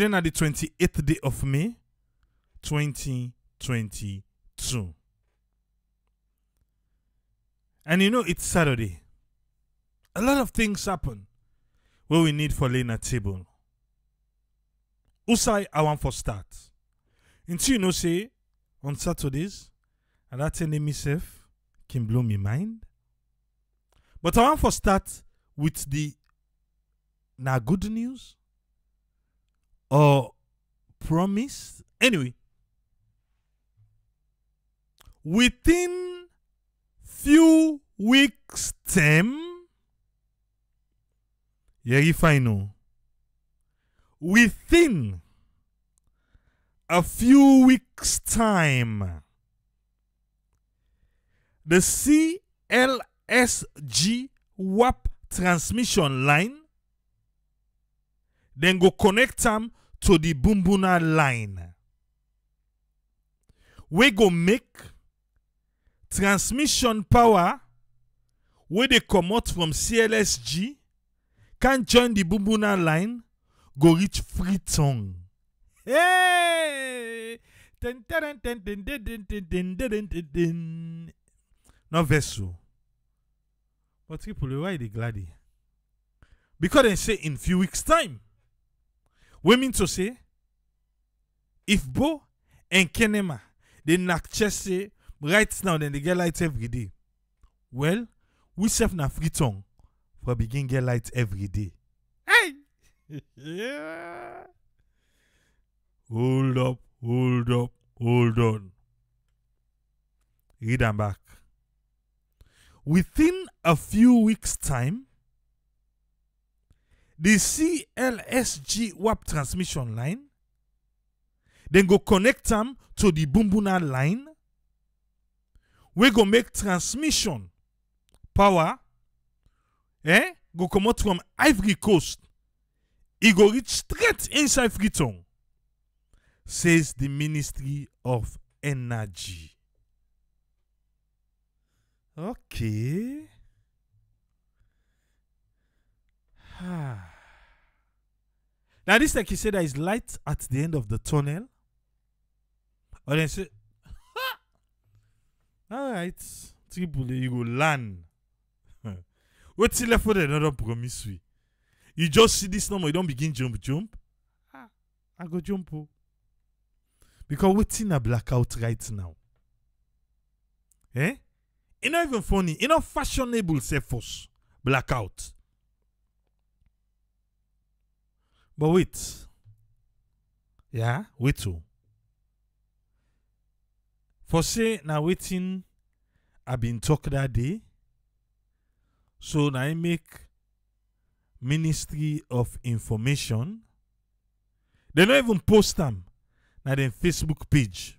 Today na the 28th day of May, 2022. And you know, it's Saturday. A lot of things happen where we need for laying a table. Usai, I want for start. Until you know, say, on Saturdays, and that's an MSF can blow me mind. But I want for start with the na good news or promise. Anyway, within few weeks' time, yeah, if I know, within a few weeks' time, the CLSG WAP transmission line then go connect them to the Bumbuna line. We go make transmission power where they come out from CLSG can join the Bumbuna line go reach Freetown. Hey! No vessel. But people, why are they glad? Because they say in few weeks' time. We mean to say, if Bo and Kenema, they knock chest say, right now, then they get lights every day. Well, we self na Freetown for begin get lights every day. Hey! Yeah. Hold up, hold up, hold on. Read them back. Within a few weeks' time, the CLSG WAP transmission line then go connect them to the Bumbuna line. We go make transmission power go come out from Ivory Coast. It go reach straight inside Freetown, says the Ministry of Energy. Okay. Now this, like you said, there is light at the end of the tunnel. Or they say, ha! All right, Tripoli, you go land. What's left for another promise? You just see this number, you don't begin jump. I go jump. Because what's in a blackout right now? Eh? It's not even funny. It's not fashionable, say force blackout. But wait. Yeah, wait too. For say, now waiting, I've been talking that day. So now I make Ministry of Information. They don't even post them on their Facebook page.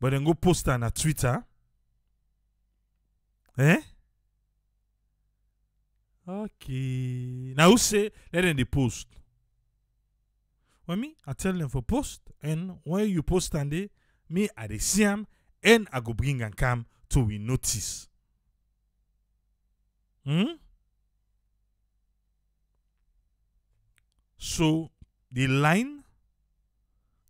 But then go post them on Twitter. Eh? Okay. Now who say let them they post? Well, me, I tell them for post, and when you post and they, me I dey see them, and I go bring and come to we notice. Hmm. So the line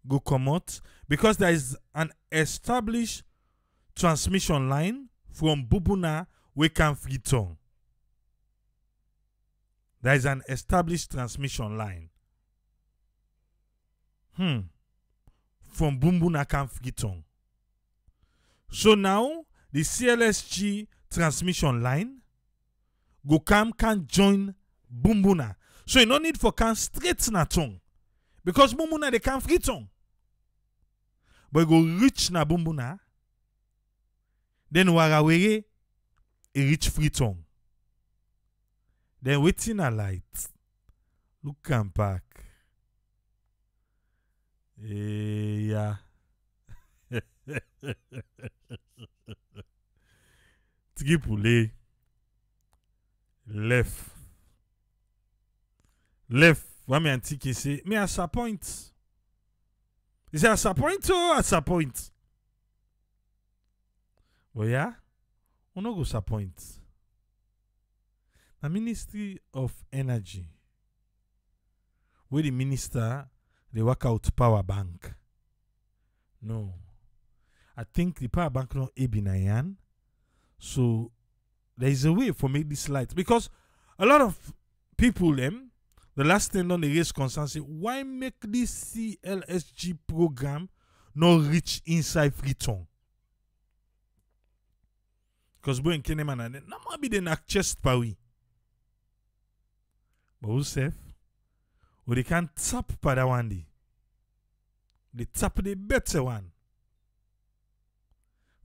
go come out because there is an established transmission line from Bumbuna we can Freetown. There is an established transmission line. From Bumbuna to Freetown. So now, the CLSG transmission line go come can join Bumbuna. So you no need for can straight na tongue. Because Bumbuna they can Freetown. But you go reach na Bumbuna. Then Warawere, it reach Freetown. Then waiting a light. Look and back. Yeah. Tripoli. Left. What me antique say? Me at some point. Is it at some point or at some point? Well, yeah. We no go some point. The Ministry of Energy where the minister, they work out power bank. No. I think the power bank not ebinayan. So there is a way for make this light. Because a lot of people, the last thing on the raise concern say, why make this CLSG program not reach inside Freetown? Because we in Kenema na no more be the nak chest pawi. But who safe? Or they can tap pada one day. They tap the better one.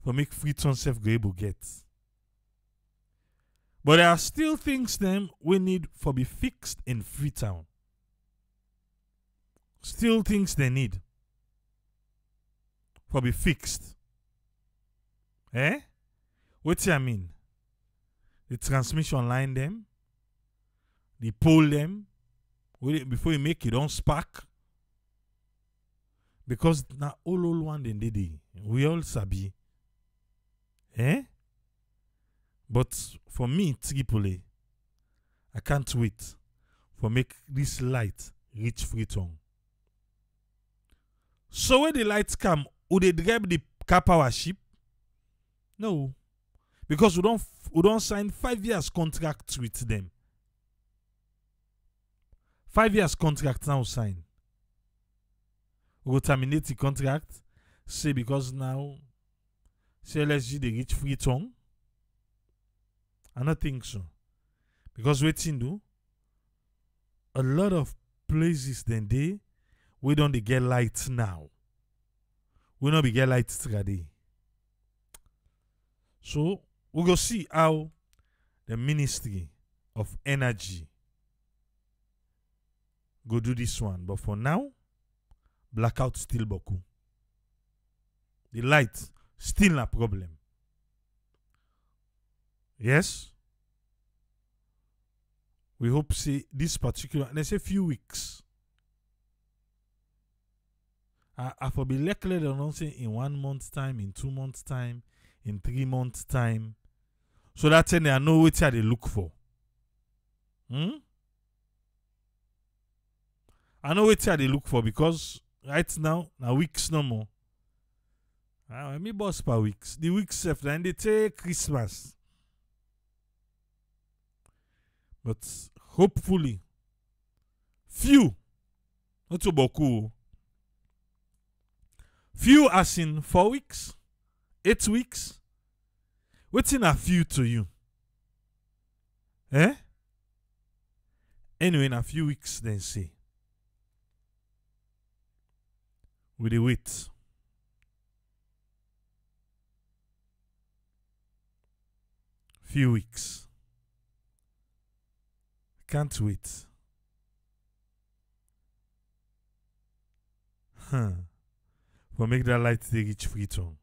For make Freetown safe go able get. But there are still things them we need for be fixed in Freetown. Still things they need for be fixed. Eh? What I mean? The transmission line them, the pole them, before you make it on spark. Because na all one then did we all sabi. Eh? But for me, Tripoli, I can't wait for make this light reach Freetown. So when the lights come, would they drive the car power ship? No. Because we don't sign 5 years contract with them. 5 years contract now sign. We will terminate the contract, say because now CLSG they reach Freetown. I don't think so. Because we do a lot of places then they we don't they get lights now. We don't be get lights today. So we go see how the Ministry of Energy go do this one. But for now, blackout still boku. The light still a problem. Yes. We hope see this particular, let's say few weeks. I for be likely to not say in 1 month's time, in 2 months' time, in 3 months' time. So that then they are no which they look for. I know which they look for because right now weeks no more. I mean boss per weeks. The weeks after and they take Christmas. But hopefully, few, not so boku, few as in 4 weeks, 8 weeks, what's in a few to you? Eh? Anyway, in a few weeks, then see. Will they wait? Few weeks. Can't wait. For make that light they reach Freetown.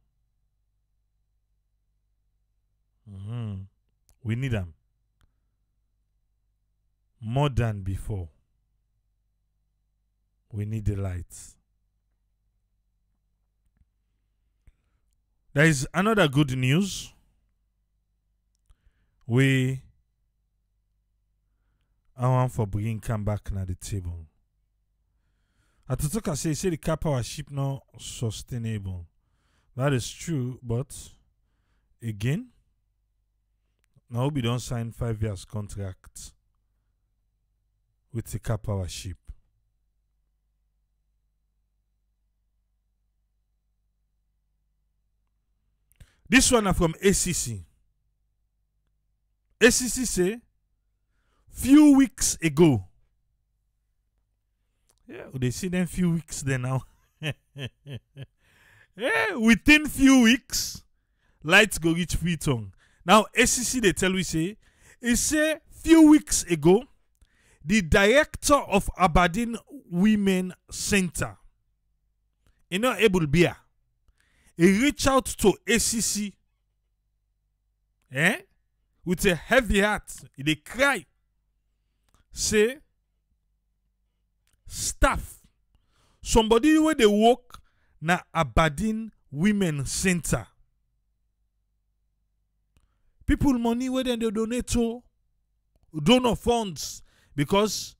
We need them more than before. We need the lights. There is another good news. I want for bringing come back na the table. Atotoka say the car power ship not sustainable. That is true, but again, now we don't sign 5 years contract with the car power ship. This one are from ACC. ACC say. Few weeks ago. Yeah, they see them few weeks there now. Yeah, within few weeks, lights go reach Freetown. Now, ACC, they tell we say, it say few weeks ago, the director of Aberdeen Women Center, Abul Bia, he reached out to ACC with a heavy heart. They cry. Say, staff, somebody where they work na Aberdeen Women Center. People money where they donate to donor funds because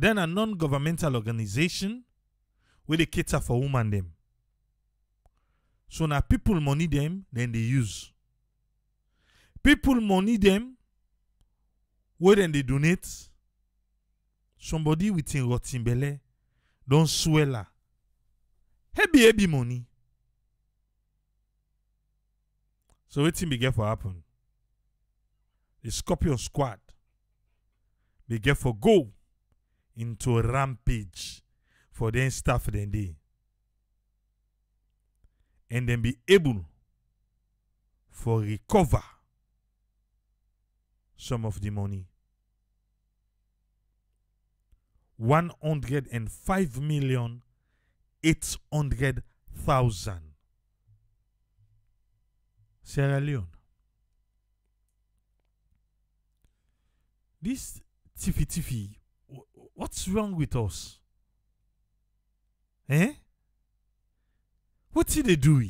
Then a non-governmental organization where they cater for women them. So now people money them, then they use. People money them, where then they donate. Somebody within Rotimbele don't swella. Heavy money. So waiting be careful happen. The Scorpio squad be careful go into a rampage for their staff then day. And then be able for recover some of the money. 105,800,000 Sierra Leone. This tiffy, what's wrong with us? Eh? What did they do?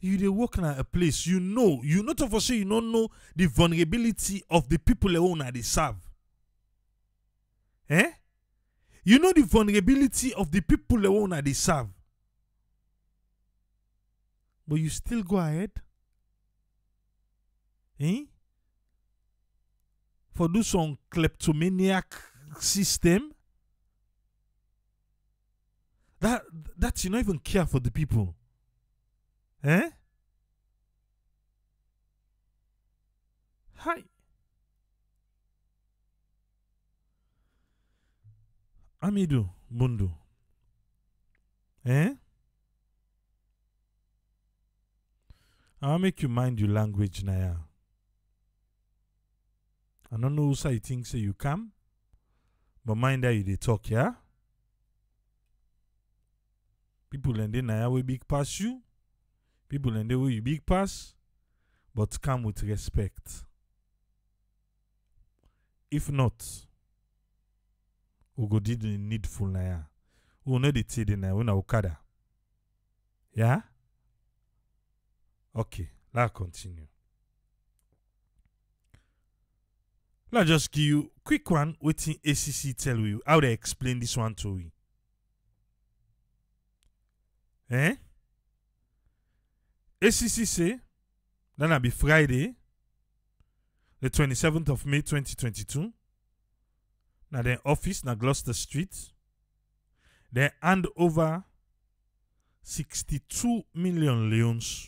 You they work in a place you know, you not for sure you don't know the vulnerability of the people alone that they serve. Eh? You know the vulnerability of the people alone that they serve. But you still go ahead. Eh? For those on kleptomaniac system that you not even care for the people. Eh? Hi. Amidou Bundu. Eh? I'll make you mind your language, Naya. I don't know who you think say you come, but mind that you they talk, yeah? People and then Naya will big pass you. People and they will you big pass, but come with respect. If not, we go did the needful Naya. We will not the tea na we na okada. Yeah? Okay, let's continue. Let's just give you quick one waiting ACC tell you how they explain this one to you. Eh? ACC say, that'll be Friday, the 27th of May, 2022. Now their office, na Gloucester Street. They hand over 62 million leons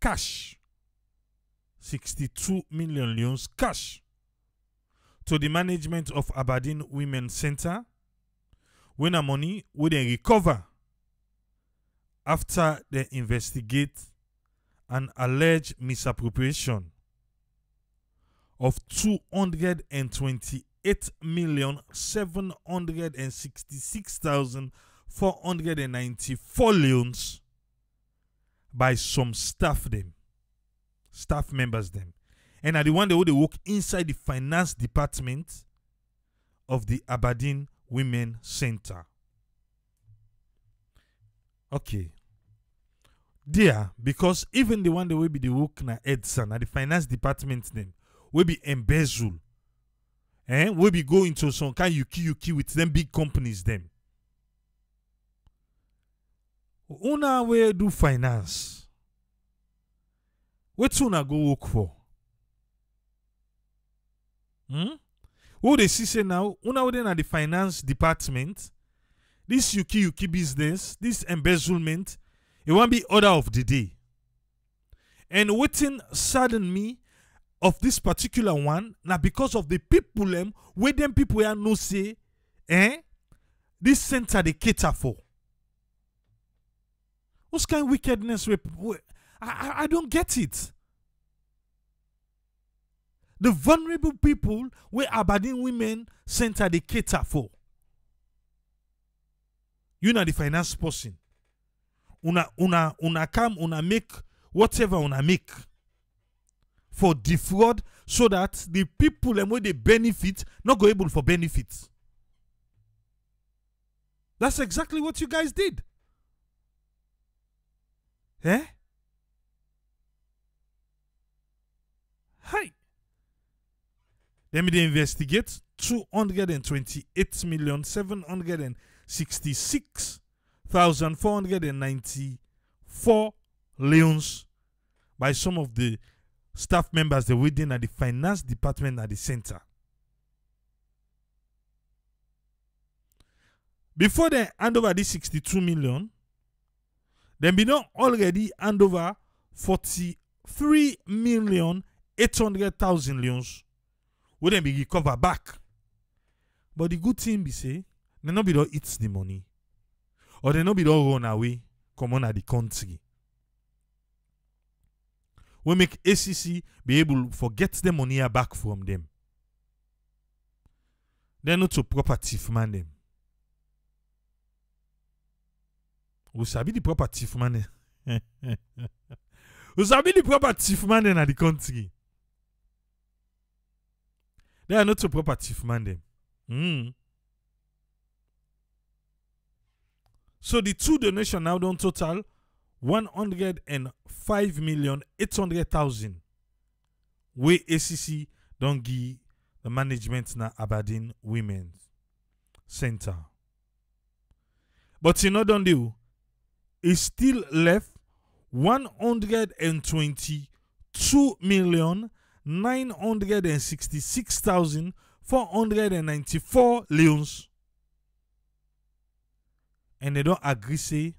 cash. 62 million leons cash to the management of Aberdeen Women Center. When a money, will they recover after they investigate an alleged misappropriation of 228,766,494 leons by some staff members them, and are the one that would work inside the finance department of the Aberdeen Women Center. Okay. There, because even the one that will be the work na Edson at the finance department them will be embezzle, and will be go into some kind yuki with them big companies them. Una we do finance. What una go work for? Hmm? What they see say now? Una we then at the finance department. This yuki business, this embezzlement. It won't be order of the day. And waiting sadden me of this particular one now because of the people where them people are no say, eh? This center they cater for. What kind of wickedness? I don't get it. The vulnerable people where Aberdeen Women Center they cater for. You know the finance person. Una come, una make whatever una make for defraud so that the people and where they benefit not go able for benefits. That's exactly what you guys did. Eh? Hi. Then they investigate 228,766,494 leons by some of the staff members that were then at the finance department at the center. Before they hand over this 62 million, they be not already hand over 43,800,000 leons will then be recovered back. But the good thing be say, they not be don't eat the money. Or they not be don't run away, come on at the country. We make ACC be able to get the money back from them. They're not so proper thief man them. We sabi the proper thief man. We sabi the proper thief man in the country. They are not so proper thief man them. So the two donations now don't total 105,800,000. We ACC don't give the management na Aberdeen Women Center. But you know don't do. Is still left 122,966,494 leons, and they don't agree say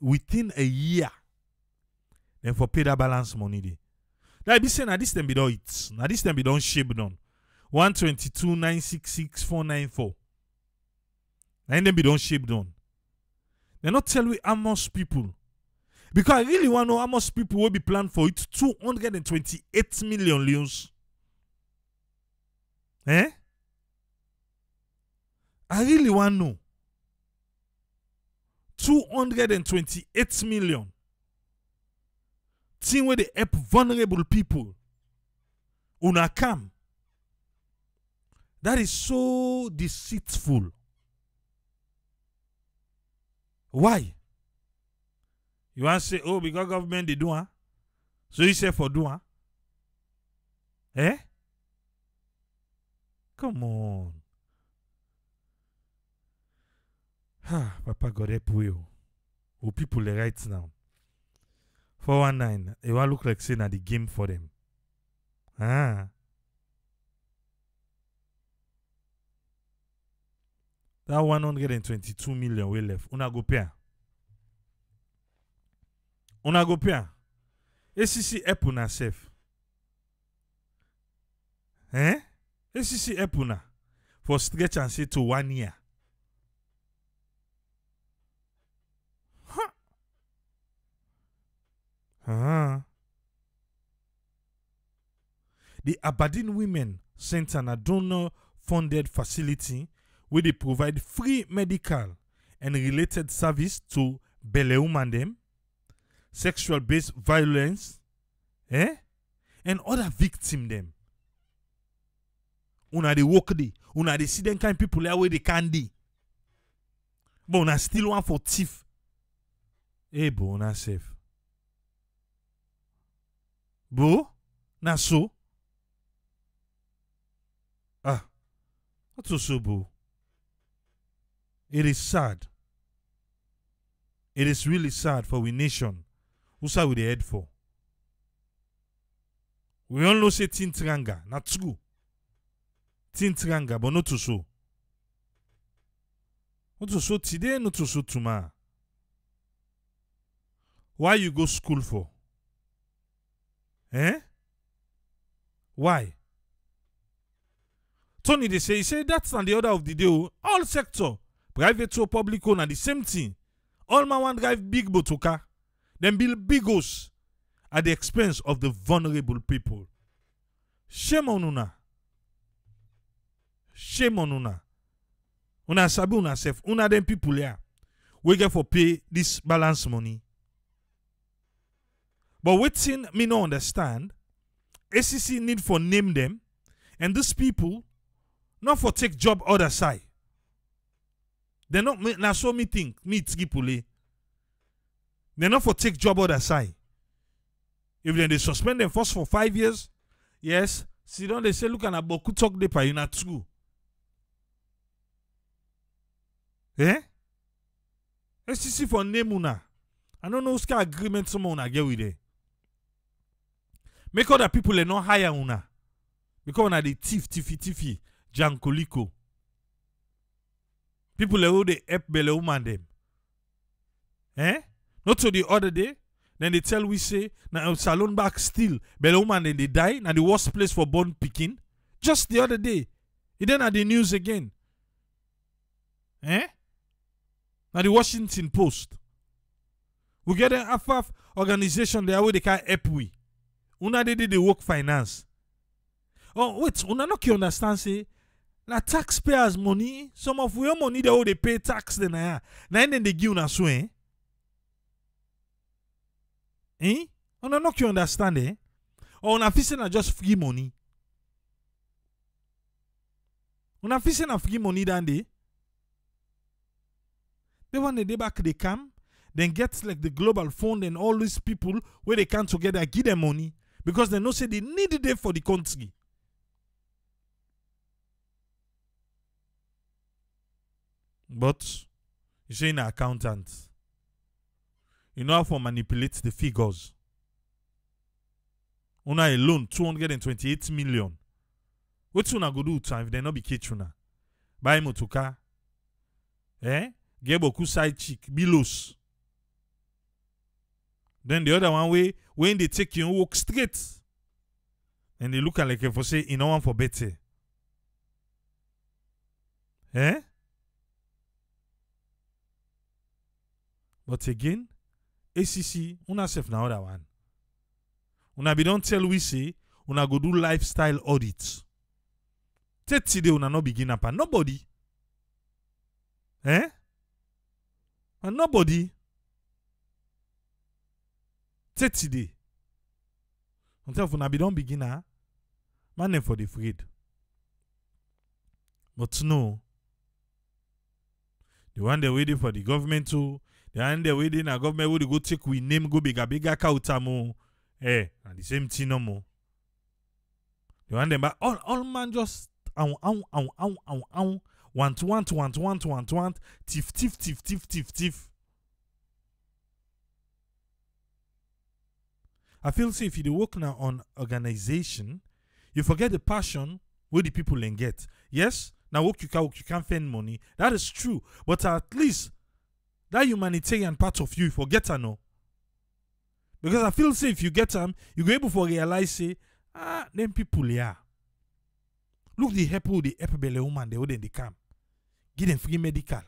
within a year then for pay that balance money day. That be saying that this time be don't eat, now this time be don't shape down 122,966,494, and then be don't shape down. They not tell we how much people. Because I really want to know how much people will be planned for it. 228 million leons. Eh? I really want to know. 228 million. Thing where they help vulnerable people. Una come. That is so deceitful. Why? You want to say, oh, because government they do, huh? So you say for do, huh? Eh? Come on. Ah, Papa God help you. Oh, people are right now. 419. It will look like saying at the game for them. Ah. That 122 million we left. Una go pay. Una go pay. ACC help una sef. Eh? ACC help una for stretch and say to 1 year. Huh? Ah. The Aberdeen Women Center and a donor-funded facility where they provide free medical and related service to Bele woman them, sexual-based violence, and other victim them. Una they work there, una they see them kind people there where they can do. But una still one for thief. Eh, bo, una safe. Bo, na so. Ah, not so so, bo. It is sad. It is really sad for we nation. Who's how we the head for? We all know say Tintranga, not true. Tintranga, but not to so. Not to so today, not to so tomorrow. Why you go school for? Eh? Why? Tony, they say, he said that's not the order of the day. All sector. Private or public owner, the same thing. All man want drive big botoka, then build big house at the expense of the vulnerable people. Shame on una. Shame on una. Una sabi una sef. Una them people here. We get for pay this balance money. But waiting me no understand. ACC need for name them, and these people not for take job other side. They not na so me think me Tripoli. They not for take job other side. If then they suspend them first for 5 years, yes, See, don't they say, look, and Aboku talk the pay, you're not true. Eh? SCC for Nemuna. I don't know who's got agreement someone I get with it. Make other people they not hire una. Because una the tiffy, Jankoliko. People they hold the help bele woman them. Eh? Not so the other day. Then they tell we say, now salon back still, bele woman then they die, now the worst place for born picking. Just the other day. It then at the news again. Eh? Now the Washington Post. We get an AFAF organization there where they can help we. Una they did the work finance. Oh wait, una no can understand say la taxpayers money, some of your money they all they pay tax then I then they give una so eh. Eh? Una no can understand eh? Or una fee na just free money. Una fee na free money than they. They want the day back they come, then get like the Global Fund and all these people where they come together, give them money because they know say they need it for the country. But you say in an accountant, you know how to manipulate the figures. Una a loan 228 million. What's una go do time if they not be kitchener? Buy motoka. Eh? Geboku side chick, Bilos. Then the other one way, when they take you and walk straight, and they look at like if for say, you know one for better. Eh? But again, ACC, una safe na other one. Una be don't tell we say, una go do lifestyle audits. 30 day una no begin up and nobody. Eh? And nobody. 30 day. Until for Nabi don't begin her, man for the afraid. But no. The one they waiting for the government to, the one they waiting a government would go take we name go bigger kautamo. Eh, and the same thing no more. The one they all man just ow. Want, tiff. I feel say if you work now on organization, you forget the passion where the people then get. Yes, now work you can find money. That is true, but at least that humanitarian part of you forget her no. Because I feel say if you get them, you go able to realize say them people yeah. Look the help who the help bele woman they wouldn't come. Give them free medical.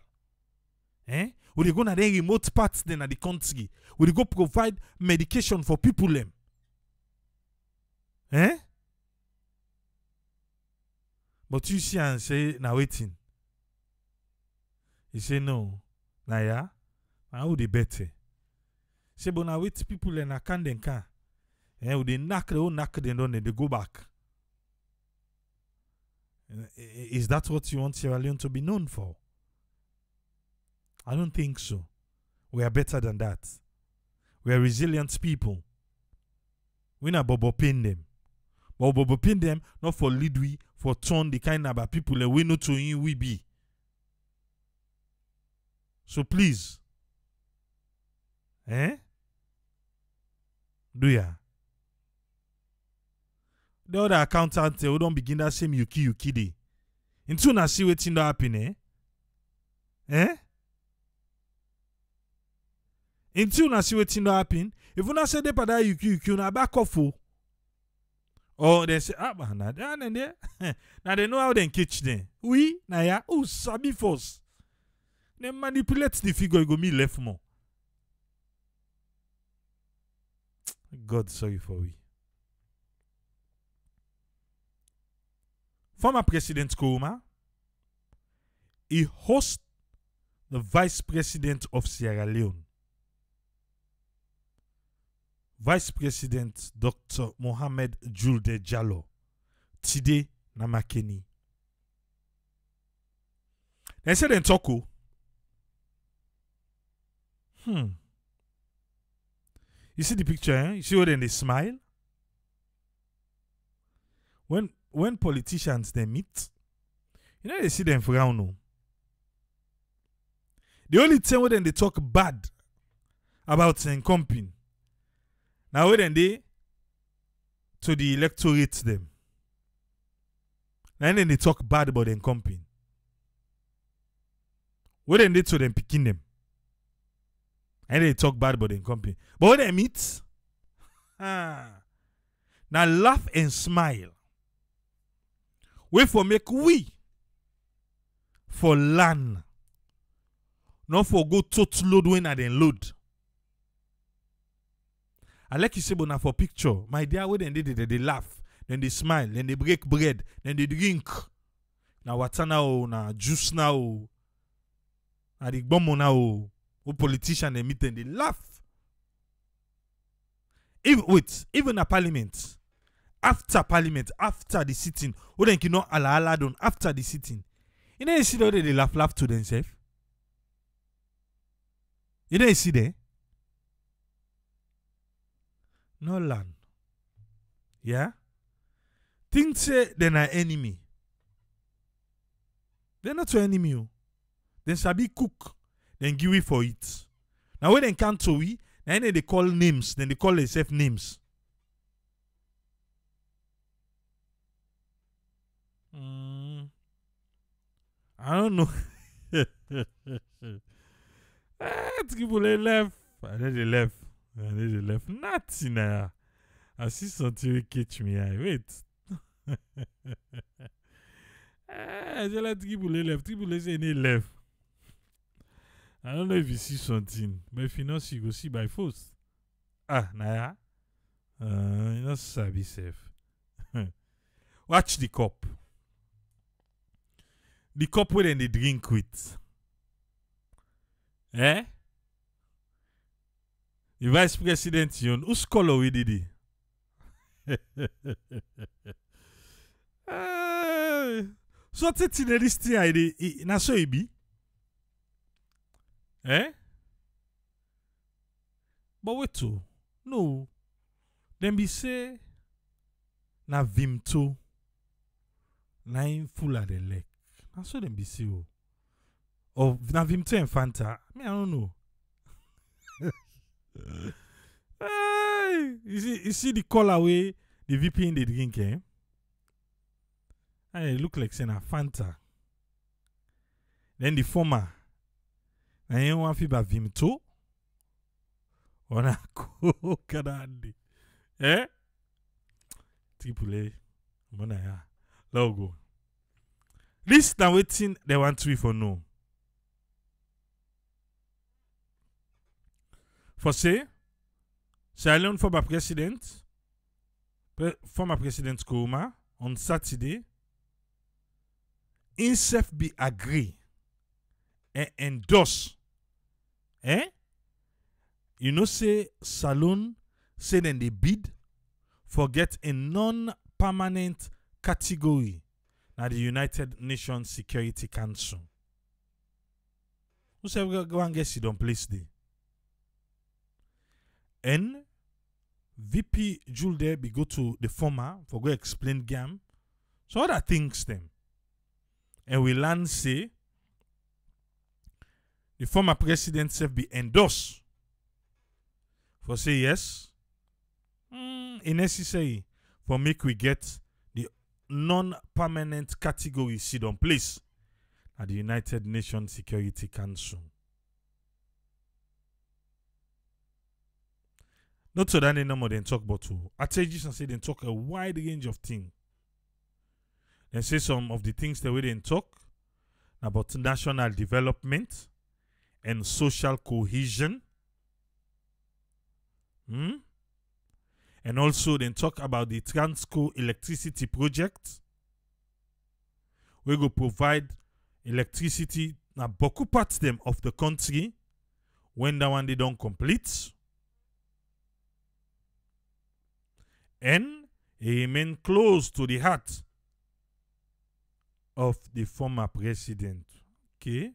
Eh? Would they go to the remote parts then at the country? Would they go provide medication for people them? Eh? But you see and say, now waiting. You say, no. Now, yeah. How would they better? Say, but now wait people and I can't then can. Eh? Would they knock the whole knock then on and they go back? Is that what you want Sierra Leone to be known for? I don't think so. We are better than that. We are resilient people. We not bobo pin them. But bobo pin them not for lead we, for turn the kind of people that we know to who we be. So please. Eh? Do ya? The other accountant who don't begin that same yuki day. And soon I see what's in the happening, eh? Eh? And soon I see what's in the happening. If you not say that yuki, you back off. Or they say, man, now they know how they catch them. Oui, na ya, oh, sabi force. They manipulate the figure, you go me left more. God, sorry for we. Former President Koroma, he hosts the Vice President of Sierra Leone, Vice President Dr. Mohamed Juldeh Jalloh, today Namakeni. They said in Toko, you see the picture, eh? You see how they smile? when politicians they meet, you know they see them frown. No. The only thing when they talk bad about some company, now when they to the electorate them, and then they talk bad about them company. When they to them picking them, and they talk bad about them company. But when they meet, now laugh and smile. We for make we for learn, not for go total load when I then load. I like you say, but now for picture, my dear, when they laugh, then they smile, then they break bread, then they drink. Now water now, now juice now, now the bomb now. Who politician they meet and they laugh. Even a parliament, after parliament, after the sitting, who then can not ala don after the sitting. You know you see there they laugh to themselves. You know you see there. No land. Yeah? Think say they're not enemy. They're not your enemy. Oh. They sabi cook, then give it for it. Now when they come to we, and then they call names, then they call themselves names. I don't know. People they left. And then they left. And then they left. Nothing. I see something will catch me. I wait. I just let people they left. People they say they left. I don't know if you see something, but if you not see, you go see by force. Ah, nah. You not sabi safe. Watch the cup. The cup where then they drink with. Eh? The vice president, you know, whose color we did it? So, that's in this thing, I so it be. Eh? But wait to no. Then be say na vim to na in full of the leg. Na so them be say oh. Or na vim to infanta. Me I don't know. Hey, you see the color away the VP in the drink, eh? And it look like say na Fanta. Then the former na yon wan fi ba vim to ona ko kadandi eh tipule mona ya logo this na waiting they want to for no for say I learn for my president former president Koroma on Saturday himself be agree and endorse. Eh? You know, say Salon say then they bid for get a non-permanent category at the United Nations Security Council. Who say go and get sit on place there? And VP Juldeh be go to the former for go explain gam. So other things them. And we learn say the former president self be endorsed for say yes. It's necessary for make we get the non-permanent category sit on place at the United Nations Security Council. Not so that they no more than talk about who. Attendees say they talk a wide range of things. They say some of the things that we didn't talk about national development and social cohesion. And also then talk about the Transco electricity project. We go provide electricity na beaucoup parts them of the country when that one they don't complete. And it remain close to the heart of the former president. Okay.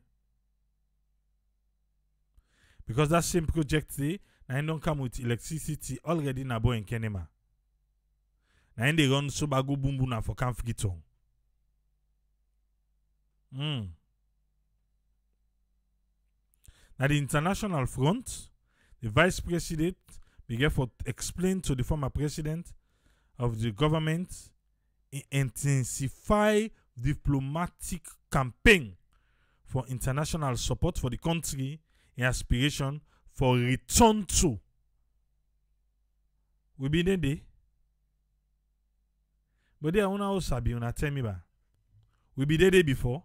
Because that same project, they don't come with electricity already in Kenema. Na ende ron sobago Bumbuna for Camp Freetown. At the international front, the vice president began to explain to the former president of the government intensify diplomatic campaign for international support for the country and aspiration for return to. We be there day. But they are una osabi una tell me ba. We be there day before.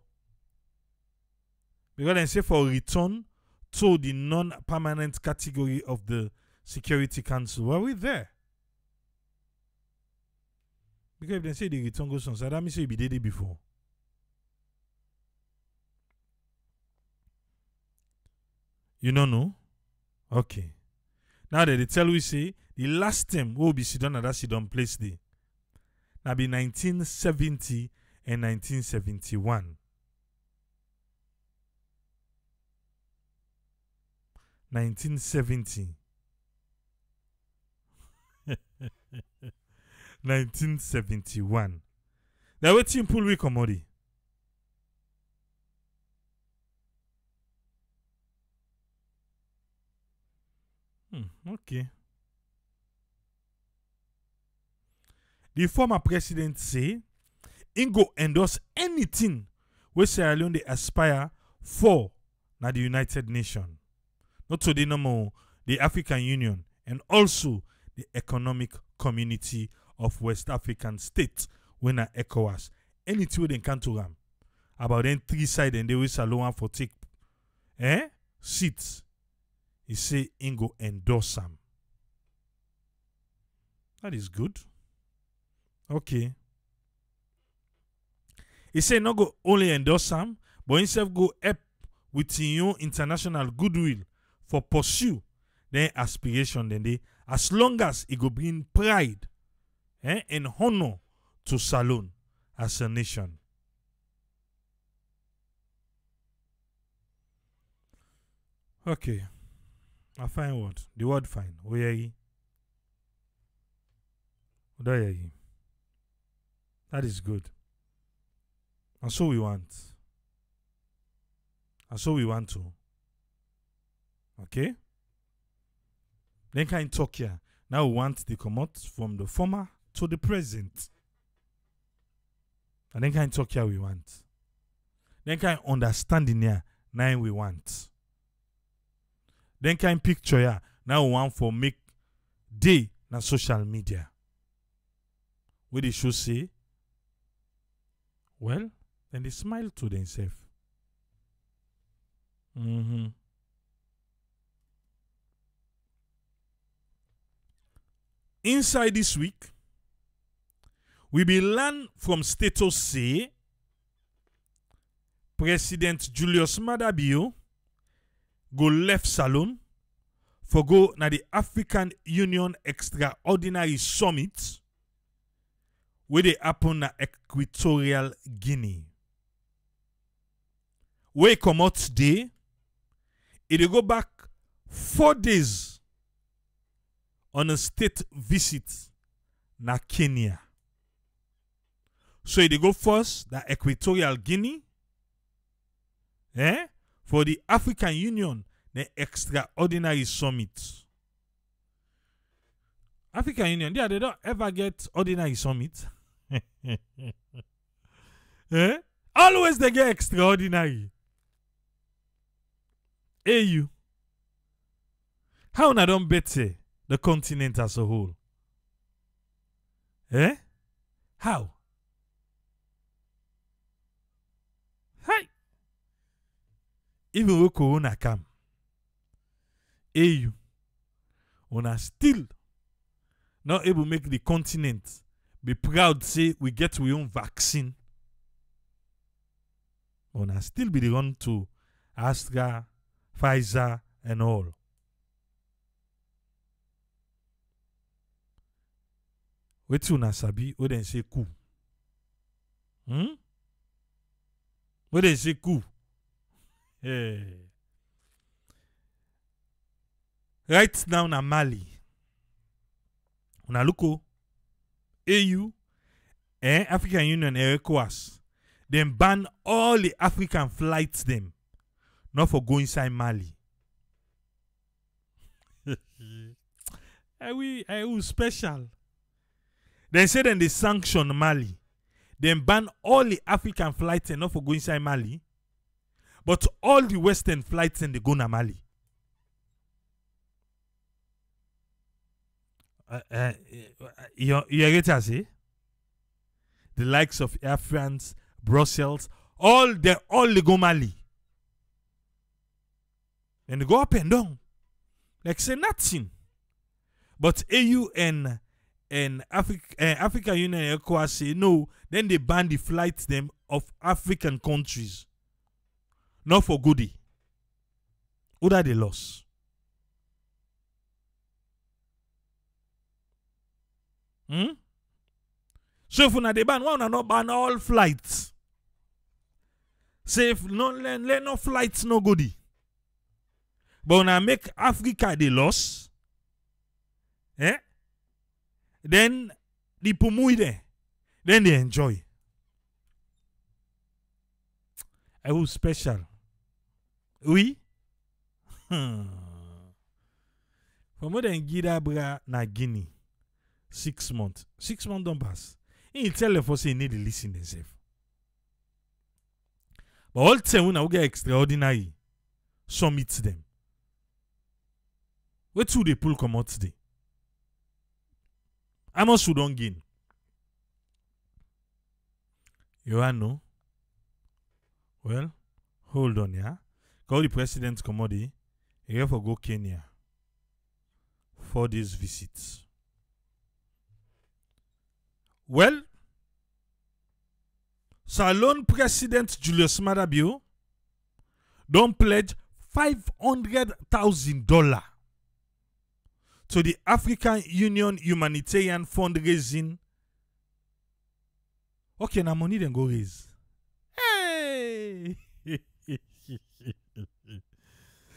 Because they say for return to the non-permanent category of the Security Council. Were we there? Because if they say the return goes on, so that means we be there day before. You don't know? Okay. Now that they tell we say the last time we'll be sit down at that sit down place day. Now be 1970 and 1971. 1970. 1971. They're waiting pull we commodity. Okay. The former president say, Ingo endorse anything where Sierra Leone they aspire for na the United Nations. Not today no more, the African Union and also the Economic Community of West African States when I ECOWAS. Anything we they can to them. About then three side and they will allow for take seats. He say Ingo endorse him. That is good. Okay. He say not go only endorse him, but himself go up with your international goodwill for pursue their aspiration then they as long as it go bring pride and honor to Salon as a nation. Okay. A fine word. The word fine. Oyeri. Odayeri. That is good. And so we want. And so we want to. Okay? Then can talk here. Now we want to come out from the former to the present. And then can talk here we want. Then can understand in here. Now we want. Then kind picture ya now one for make day na social media. Where they should say, well, then they smile to themselves. Inside this week, we will learn from status say President Julius Maada Bio go left Salon for go na the African Union Extraordinary Summit where they happen na Equatorial Guinea. Where it come out today, it go back 4 days on a state visit na Kenya. So it go first na Equatorial Guinea. For the African Union, the Extraordinary Summit. African Union, yeah, they don't ever get ordinary summit. Always they get extraordinary. Hey, you. How na don better the continent as a whole? How? Even when Corona come, EU, we are still not able to make the continent be proud say we get our own vaccine. We are still be the run to Astra, Pfizer, and all. Wetin una sabi, we dey say cool. We dey say cool. Right now na Mali. Una look AU, and African Union and ECOWAS, then ban all the African flights them, not for go inside Mali. I will special. Then say then they sanction Mali, then ban all the African flights and not for go inside Mali, but all the Western flights and they go na Mali. You get us, eh? The likes of Air France, Brussels, all they go Mali. And they go up and down. Like say nothing. But AU and Africa Union ECOWAS say no, then they ban the flights them of African countries. Not for goodie. What are they lost? Hmm? So if una dey ban, why una no ban all flights? Say if no let no flights no goodie. But una make Africa dey loss. Eh? Then the pumui there. Then they enjoy. I will special. Oui? For more than Gidabra na Guinea. 6 months. 6 months don't pass. He'll tell the force he need to listen to himself. But all the time when I get extraordinary, summit them. Wait till they pull come out today. I must don't gain. You are no. Well, hold on, yeah. Call the president Komodi. He have to go Kenya for these visits. Well, Salon President Julius Maada Bio don't pledge $500,000 to the African Union Humanitarian Fundraising. Okay, now money then go raise. Hey!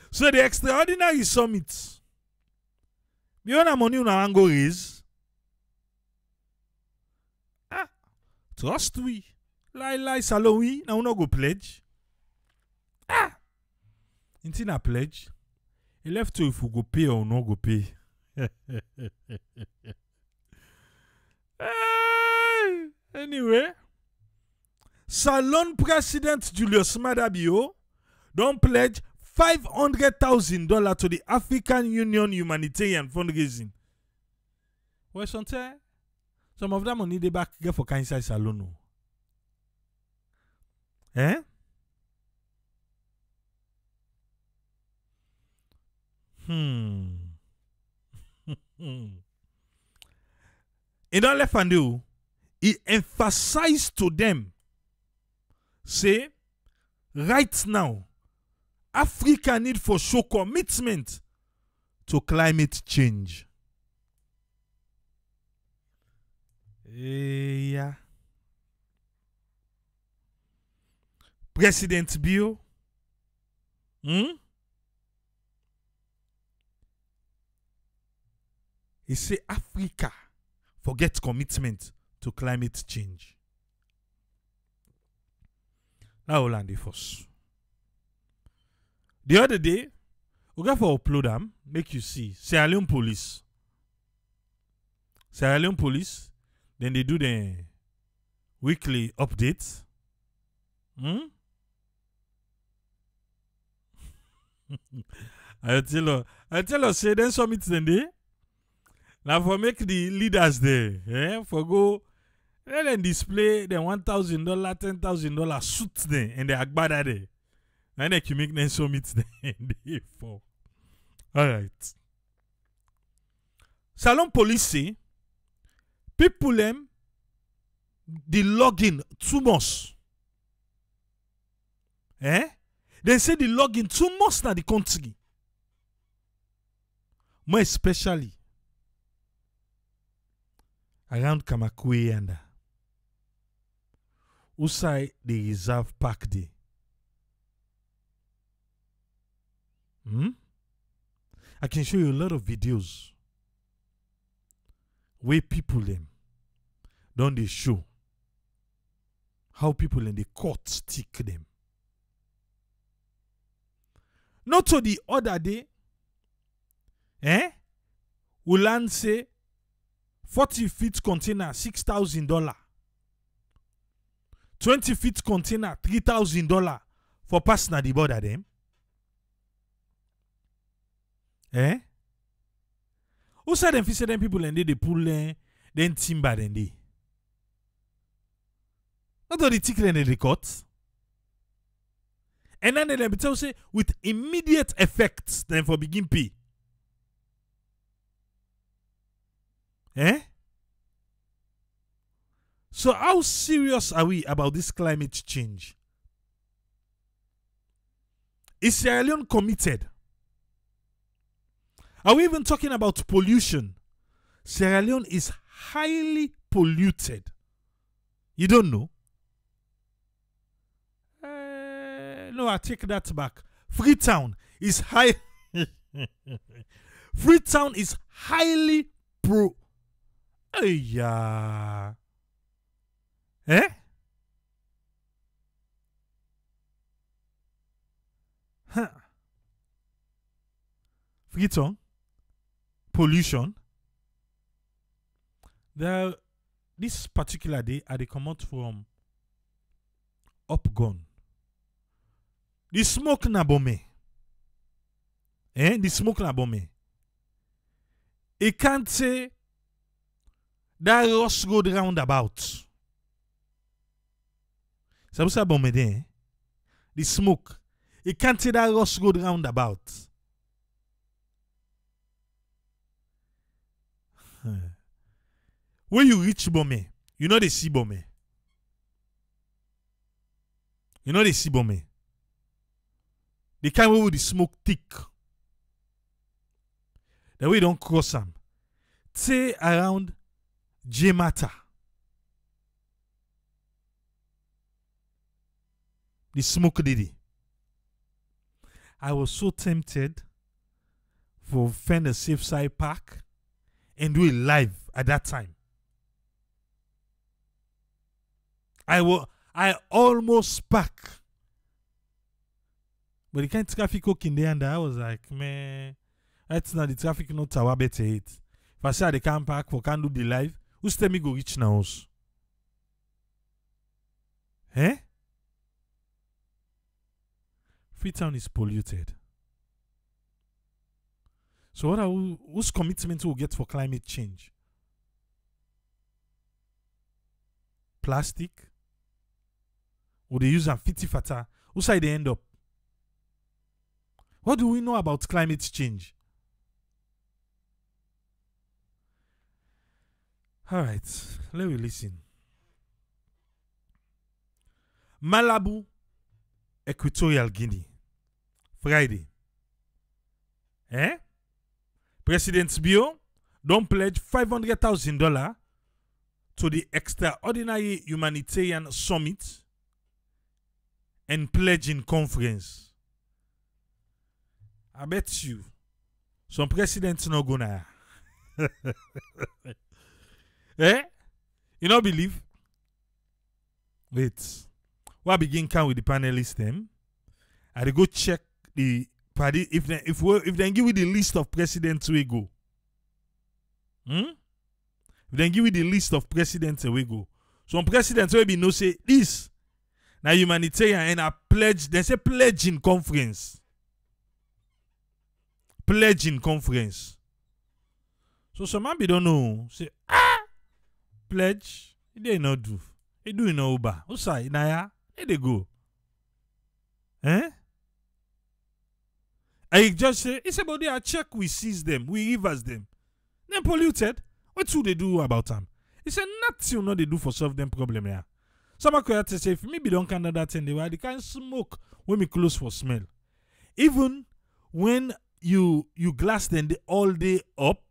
So the extraordinary summit. Beyond money now go raise. Trust we. Lie, Salon, we. Now we no go pledge. Ah! Inti na pledge. He left to if we go pay or no go pay. Anyway. Salon President Julius Maada Bio don't pledge $500,000 to the African Union Humanitarian Fundraising. Where Chantel? Some of them money they back get for cancer salon. Eh? In that left and do, he emphasized to them, say, right now, Africa need for show commitment to climate change. Yeah. President Bio. He say Africa forget commitment to climate change. Now Holland force. The other day, we got for upload them, make you see. Sierra Leone police. Then they do the weekly updates. I tell her, say then summit then day. Now for make the leaders there, eh? For go, then display the $1,000, $10,000 suit there and the agbada there. And they can make them summit there for. All right. Salon police say. People them the login too much. Eh? They say the login too much na the country. More especially around Kamakwie and outside the reserve park there. I can show you a lot of videos where people them don they show how people in the court stick them. Not so the other day, Ulan say 40 feet container $6,000, 20 feet container $3,000 for passing at the border them. Who said them fish them people and they pull them, then timber then they. Not only tickle and they cut. And then they be tell say with immediate effects then for begin pay. So how serious are we about this climate change? Is Sierra Leone committed? Are we even talking about pollution? Sierra Leone is highly polluted. You don't know? No, I take that back. Freetown is high. Freetown is highly pro. Freetown. Pollution. There, this particular day, I come out from Upgun. The smoke na Bome. The smoke na Bome. It can't say that Ross Road roundabout. Sabu sa Bome de? The smoke. It can't say that Ross Road roundabout. When you reach Bome, you know they see Bome. You know they see Bome. They can't wait with the smoke thick. The way don't cross them. Say around Jemata. The smoke lady. I was so tempted for Fender Safe Side Park and do it live at that time. I almost packed. But the kind of traffic in there, and I was like, man, that's not the traffic, not our better it. If I say they can't park for can't do the live, who's tell me go reach now house? Freetown is polluted. So what are whose commitment will get for climate change? Plastic? Will they use a fitty fata? Who side they end up? What do we know about climate change? All right, let me listen. Malabo, Equatorial Guinea, Friday. President Bio don't pledge $500,000 to the Extraordinary Humanitarian Summit and Pledging Conference. I bet you some presidents not gonna. You don't believe? Wait. We'll begin count with the panelists then. I go check the party if they give you the list of presidents we go. If they give you the list of presidents we go. Some presidents will be no say this. Now humanitarian and I pledge, they say pledging conference. Pledging conference. So some man don't know. Say pledge. They not do. They do in Uber. Outside Naya. They go. I just say it's about they check. We seize them. We reverse them. Them polluted. What should they do about them? It's a nothing. No they do for solve them problem here. Some acquire to say if me be don't Canada ten they why they can't smoke when me close for smell. Even when you glass them the all day up.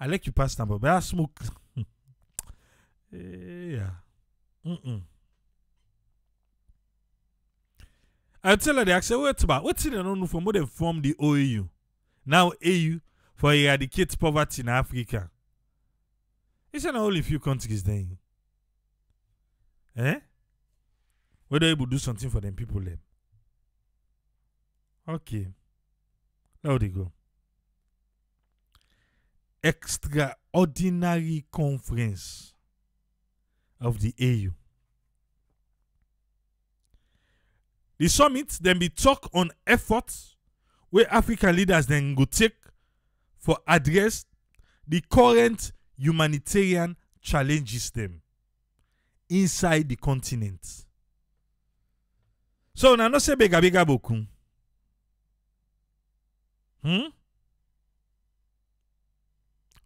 I like you pass them, but I smoke. I tell her they actually wait about what's in on for more than form the OAU. Now AU for eradicate poverty in Africa. It's not only a few countries then. Eh? Whether it will do something for them people then. Okay. Now they go. Extraordinary Conference of the AU. The summit then be talk on efforts where African leaders then go take for address the current humanitarian challenges them inside the continent. So na no se bega bega boku.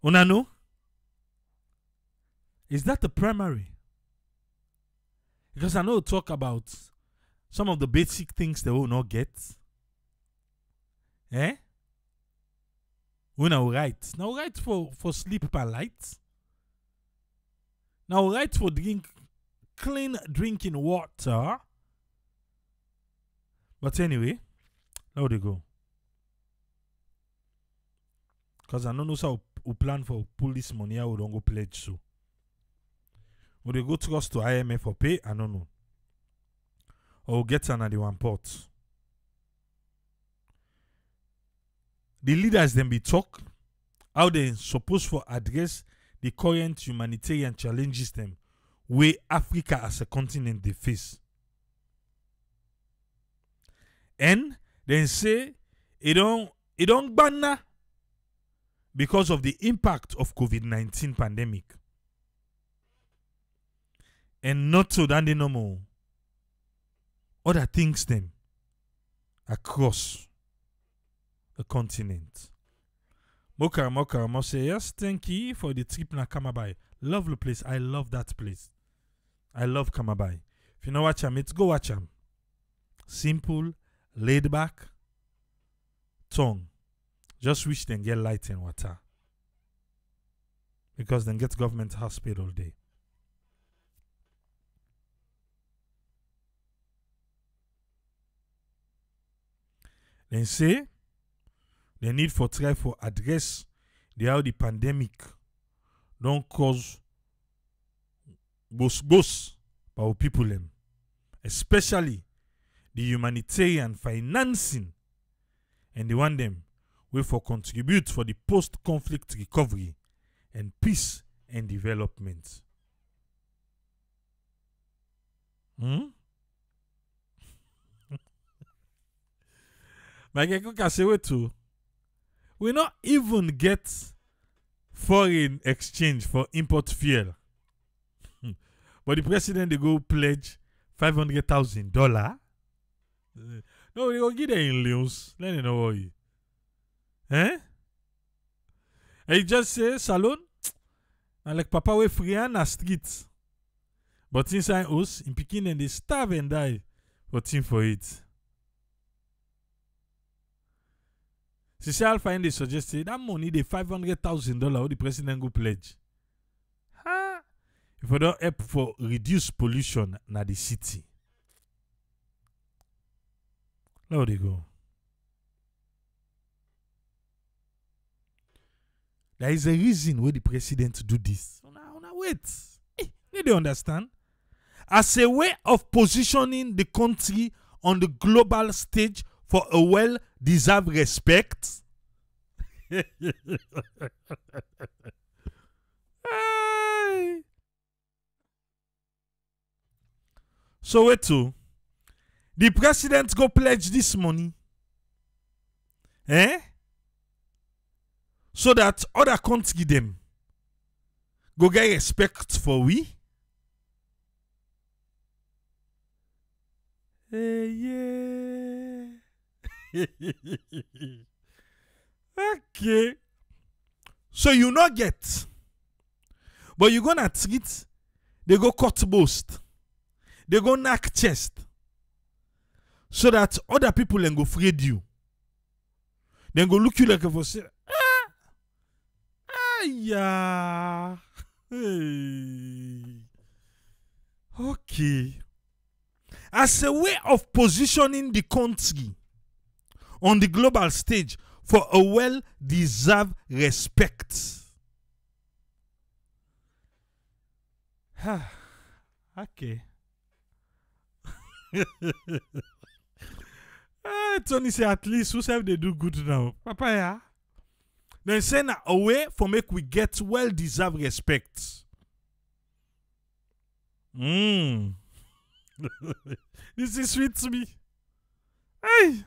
Una no? Is that the primary? Because I know talk about some of the basic things they will not get. Eh? We now write. Now write for sleep by light. Now write for drink, clean drinking water. But anyway, now they go. Because I don't know how we plan for police money, I don't go pledge so. Would they go trust to IMF for pay? I don't know. Or get another one port. The leaders then be talk how they supposed for address the current humanitarian challenges them where Africa as a continent they face. And then say it don't ban na because of the impact of COVID-19 pandemic. And not so than the normal. Other things them across the continent. Mokara say, yes, thank you for the trip na Kamakwie. Lovely place. I love that place. I love Kamakwie. If you know watch them, it's go watch them. Simple, laid back, tongue. Just wish them get light and water. Because then get government house paid all day. Then say, they need for try for address the how the pandemic don't cause boss by our people them, especially the humanitarian financing and the one them will for contribute for the post-conflict recovery and peace and development. We not even get foreign exchange for import fuel. But the president, they go pledge $500,000. No, they go give them in loans. Let me know why. Eh? And he just say, Salon, and like Papa, we free on the street. But inside us, in Pekin, and they starve and die for thing for it. Sisi Alpha and they suggested that money, the $500,000 the president go pledge. Huh? If we don't help for reduce pollution na the city. Now they go. There is a reason why the president do this. Wait. Need they understand? As a way of positioning the country on the global stage for a well deserve respect. So wait to the president go pledge this money. Eh? So that other country them go get respect for we. Yeah. Okay. So you not get. But you gonna treat. They go cut boast. They go knock chest. So that other people then go afraid you. Then go look you like a voice. Ah. Ah yeah. Hey. Okay. As a way of positioning the country on the global stage for a well-deserved respect. Okay. Tony say at least whosoever they do good now. Papa, yeah. They send a way for make we get well deserved respect. Mm. This is sweet to me. Hey.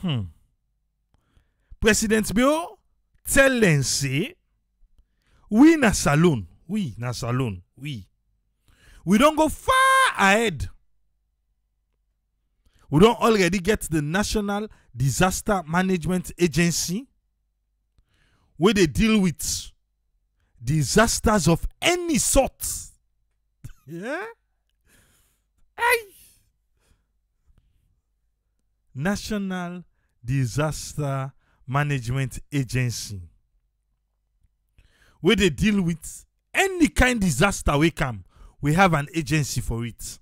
Hmm. President Bio tell Lense, we na saloon. We na saloon. We don't go far ahead. We don't already get the National Disaster Management Agency where they deal with disasters of any sort. Yeah? Hey! National Disaster Management Agency where they deal with any kind of disaster we come. We have an agency for it.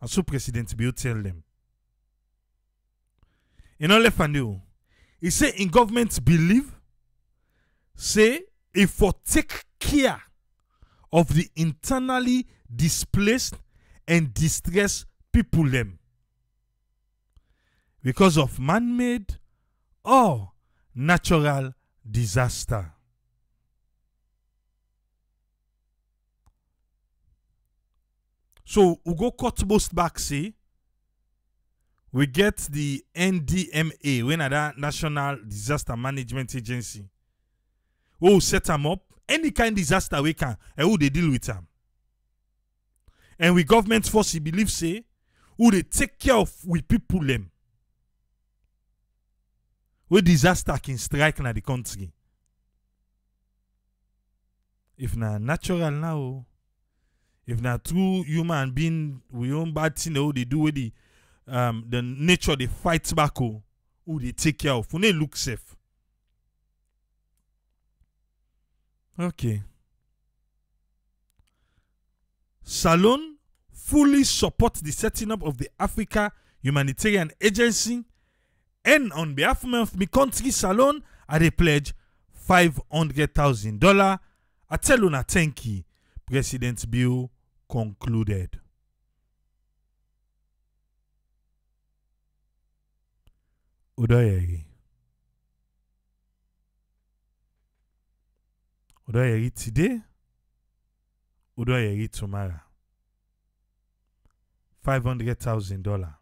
And so President Bio tell them. In all Lefandu, he say in government believe, say if for take care of the internally displaced and distressed people them because of man-made or natural disaster. So we go cut most back, see. We get the NDMA, when that National Disaster Management Agency. We set them up. Any kind of disaster we can, and who they deal with them. And we government force, we believe, say, who they take care of with people them. Where disaster can strike na the country. If na natural now. If not true human being, we own bad thing, they do with the nature they fight back, who they take care of, who they look safe. Okay. Salon fully supports the setting up of the Africa Humanitarian Agency, and on behalf of my country, Salon, I pledge $500,000. I tell you, thank you, President Bio. Concluded. Odoyeri today. Odoyeri tomorrow. $500,000.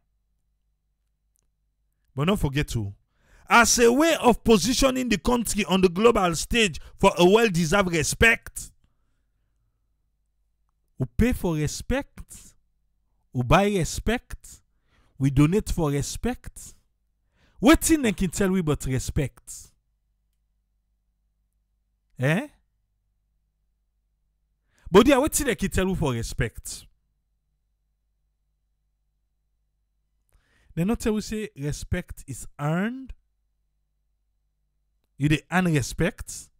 But don't forget to, as a way of positioning the country on the global stage for a well-deserved respect. We pay for respect, we buy respect, we donate for respect. What thing they can tell we about respect? Eh? But yeah, what thing they can tell we for respect? They not tell we say respect is earned. You dey earn respect.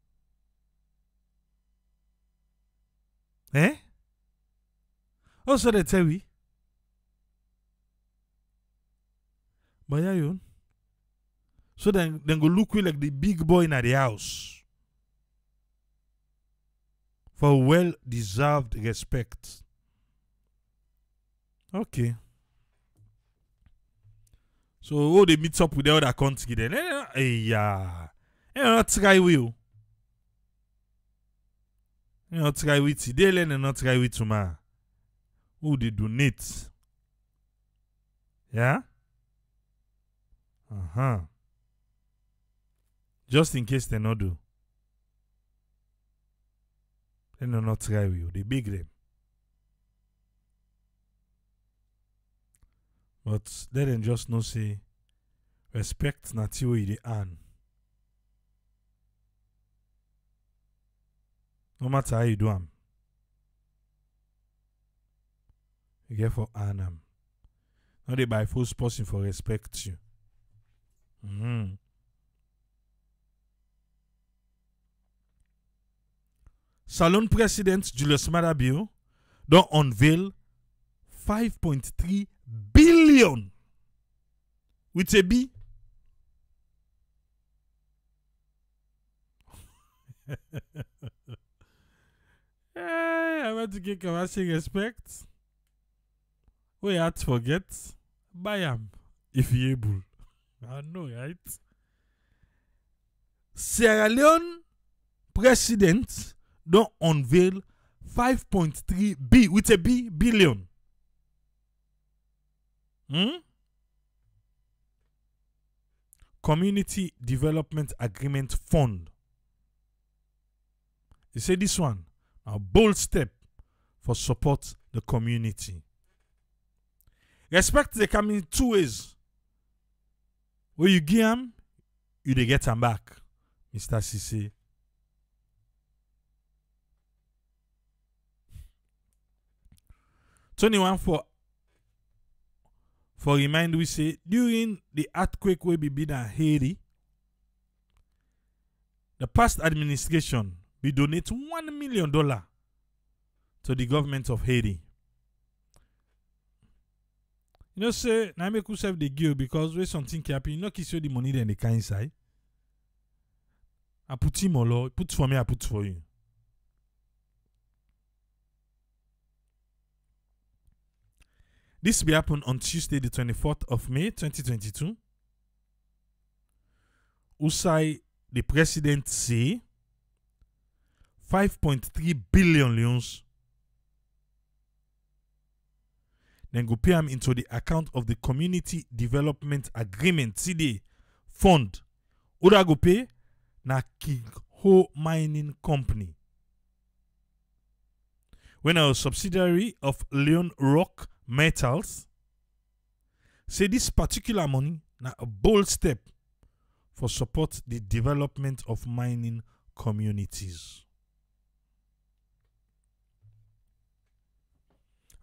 Eh? Also, they tell me. But yeah, you. So then go look we like the big boy in the house. For well-deserved respect. Okay. So, oh, they meet up with the other country then. Hey, yeah. Hey, not try with you. Hey, not try with today, and not try with tomorrow. Who they donate. Yeah? Uh-huh. Just in case they not do. They do not try with you. They big them. But they don't just not say respect not you they earn. No matter how you do them. You get for Anam. Now they buy false person for respect you. Mm-hmm. Salon President Julius Maada Bio don't unveil $5.3 billion with a B. I want to give Kamashi respect. We had to forget. Bayam, if you able. I know, right? Sierra Leone president don't unveil 5.3 B with a B billion. Community Development Agreement Fund. You say this one, a bold step for support the community. Respect the community two ways. Where you give them, you they get them back. Mr. Sisi. #21 for remind we say during the earthquake will be been in Haiti, the past administration we donate $1 million to the government of Haiti. You know, say now make us have the guilt because when something happen, you know, kiss you the money then they can inside. I put him all, put for me, I put for you. This will happen on Tuesday, the 24th of May, 2022. Usai, the president say 5.3 billion leons. Then go pay him into the account of the Community Development Agreement, CD, fund. Oda go pay na Kingho Mining Company. When our subsidiary of Leon Rock Metals say this particular money na a bold step for support the development of mining communities.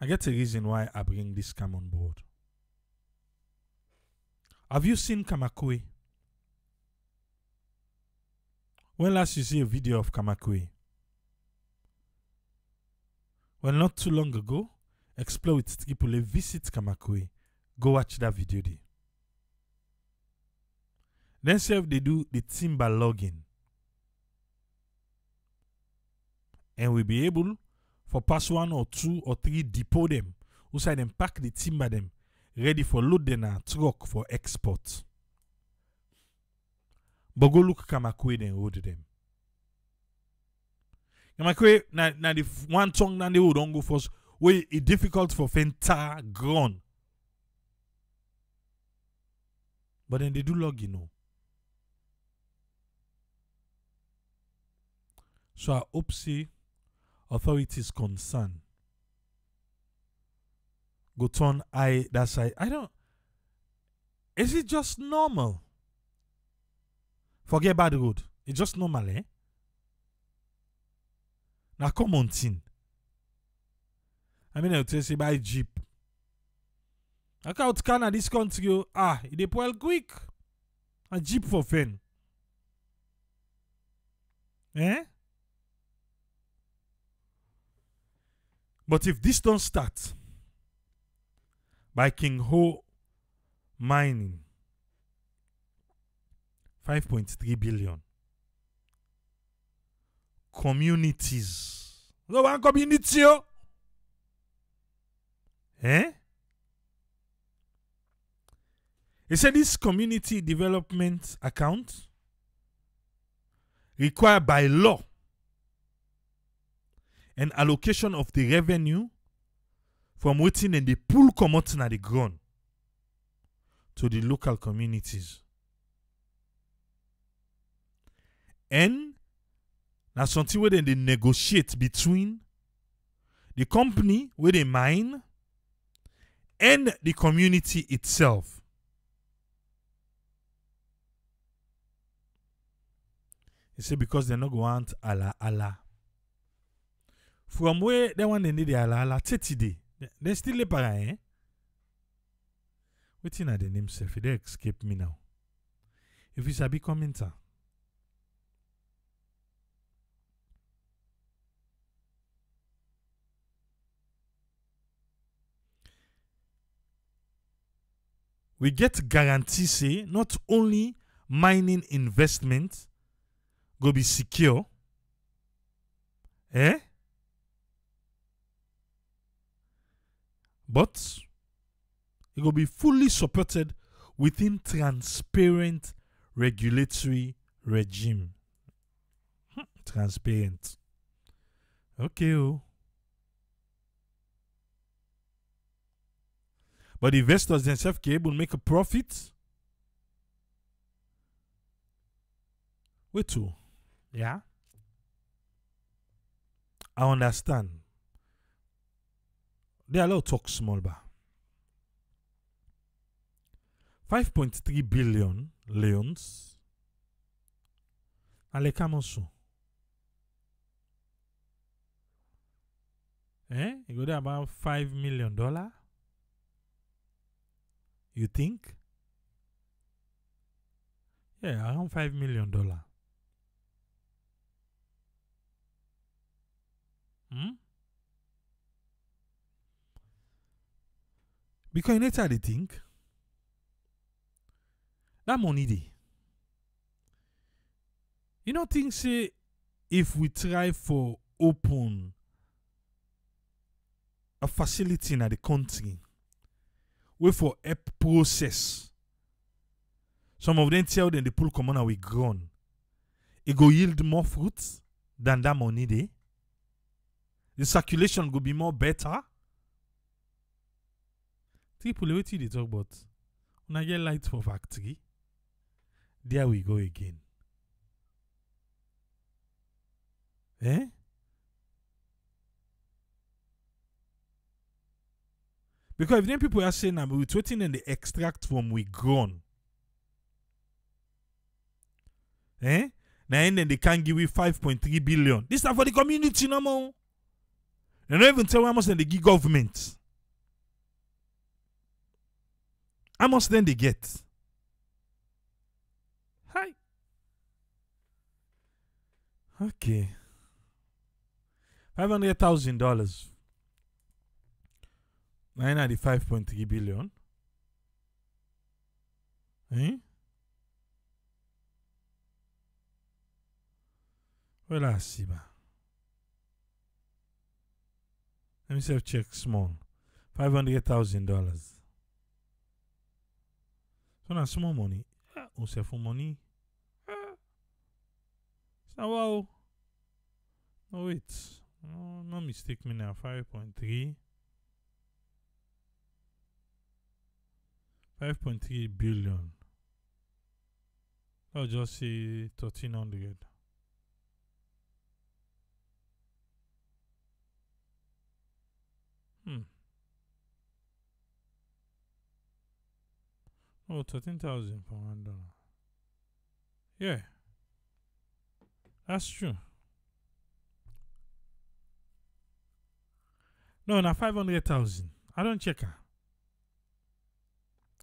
I get a reason why I bring this cam on board. Have you seen Kamakwie? When last you see a video of Kamakwie? Well, not too long ago, Explore with Triple A, visit Kamakwie. Go watch that video there. Then see if they do the timber logging. And we'll be able for pass 1 or 2 or 3 depot them. Who side them pack the timber them. Ready for load them a truck for export. But go look Kamakwie then hold them. Kamakwie na the one tongue na they will don't go first. Wey it's difficult for Fenta grown. But then they do log, you know. So I hope see authorities concerned. Go turn eye that side. I don't. Is it just normal? Forget bad road. It's just normal, eh? Now come on, tin. I mean, I'll tell you by jeep. I can't can this country. Ah, it deploy quick. A jeep for fun. Eh? But if this don't start by King Ho Mining, 5.3 billion communities. No one community. Eh? He said this community development account required by law an allocation of the revenue from within and the pool commodity na the ground to the local communities. And that's something where they negotiate between the company where they mine and the community itself. You see, because they not going to ala ala. From where they want to need the ala ala, they still le para, eh? What's in the name, self? They escape me now. If it's a big commenter. We get guarantee say not only mining investment go be secure, Eh? But it will be fully supported within transparent regulatory regime. Transparent. Okay. Oh. But investors themselves are able to make a profit. Wait too. Yeah. I understand. They are allowed to talk small bar. 5.3 billion leons. And les camonçons. Eh? You go there about $5 million. You think? Yeah, around $5 million. Hmm? Because later they think that money day. You know, think say if we try for open a facility in the country, we for a process. Some of them tell them the pull come on we grown. It go yield more fruits than that money day. The circulation go be more better. Triple what they talk about. When I get light for factory, there we go again. Eh? Because if then people are saying we're waiting and they extract from we grown. Eh? Now and then they can't give you 5.3 billion. This is for the community no more. They don't even tell how much then they give government. How much then they get? Hi. Okay. $500,000. 995.3 billion. Eh? Well, I see. Let me self check small. $500,000. So now small money. Oh, self for money. So wow. No wait. No mistake me now. 5.3. 5.3 billion. I'll just say 1,300. Oh, 13,000 for $1. Yeah. That's true. No, now 500,000. I don't check her.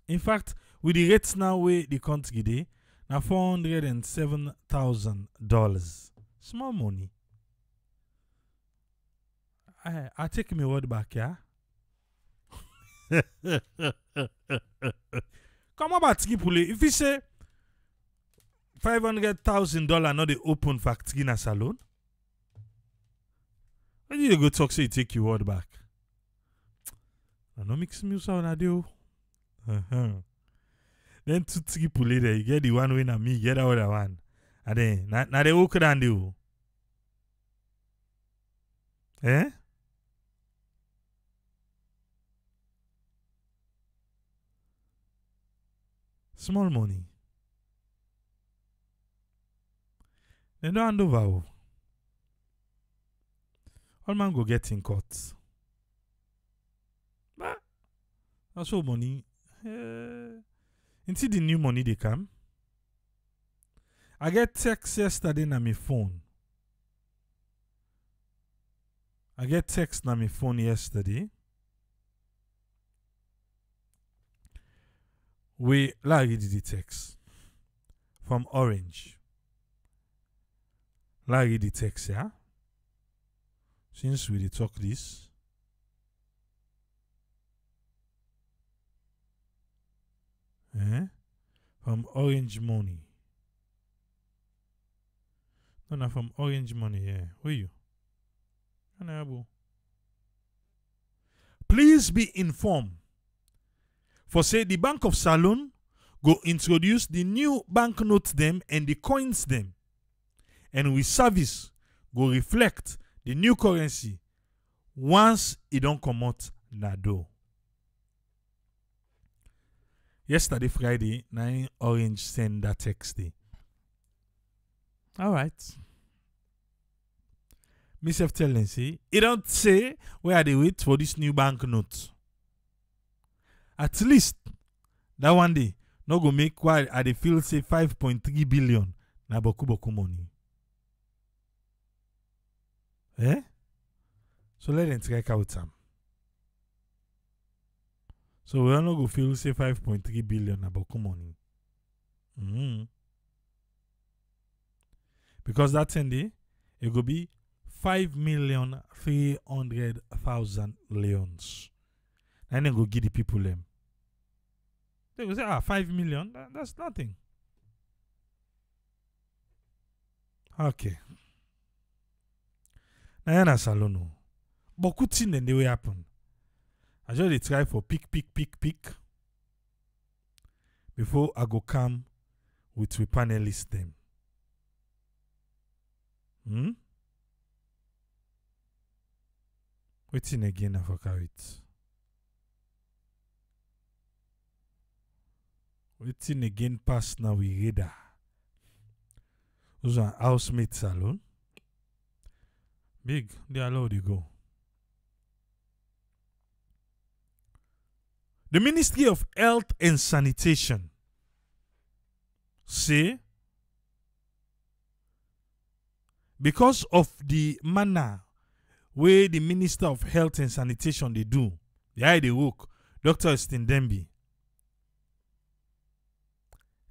In fact, with the rates now where the country today, now $407,000. Small money. I take my word back, yeah. Come on, but if you say $500,000 not the open factory in a salon, why did you go talk say you take your word back? I don't mix music on a deal. Then 2 3 people later, you get the one win and me get the other one, and then now they walk around you. Eh? Small money. They don't hand over. All man go get in court. But that's all money. Until the new money they come. I get text yesterday on my phone. I get text on my phone yesterday. We like the text from Orange. Like the text, yeah. Since we talk this. From Orange Money. No, from Orange Money, yeah. Who are you? Honorable, please be informed. For say the Bank of Saloon go introduce the new banknotes them and the coins them, and we service go reflect the new currency once it don't come out nado. Yesterday Friday, 9 Orange send that text day. All right. Myself tell them say it don't say where they wait for this new banknote. At least that one day, no go make why I feel say 5.3 billion na boku boku money. Eh? So let them check out some. So we don't go feel say 5.3 billion na boku money. Because that Sunday, it go be 5,300,000 leons. And then go give the people them. They will say, 5 million, that's nothing. Okay. Nayana Salono. But good thing then they will happen. I just they try for pick. Before I go come with the panelists them. Waiting again I forgot it. Waiting again pass now we radar. Those are housemate salon. Big, they allow to go. The Ministry of Health and Sanitation say because of the manner where the Minister of Health and Sanitation they do, the way they work, Dr. Stindembi,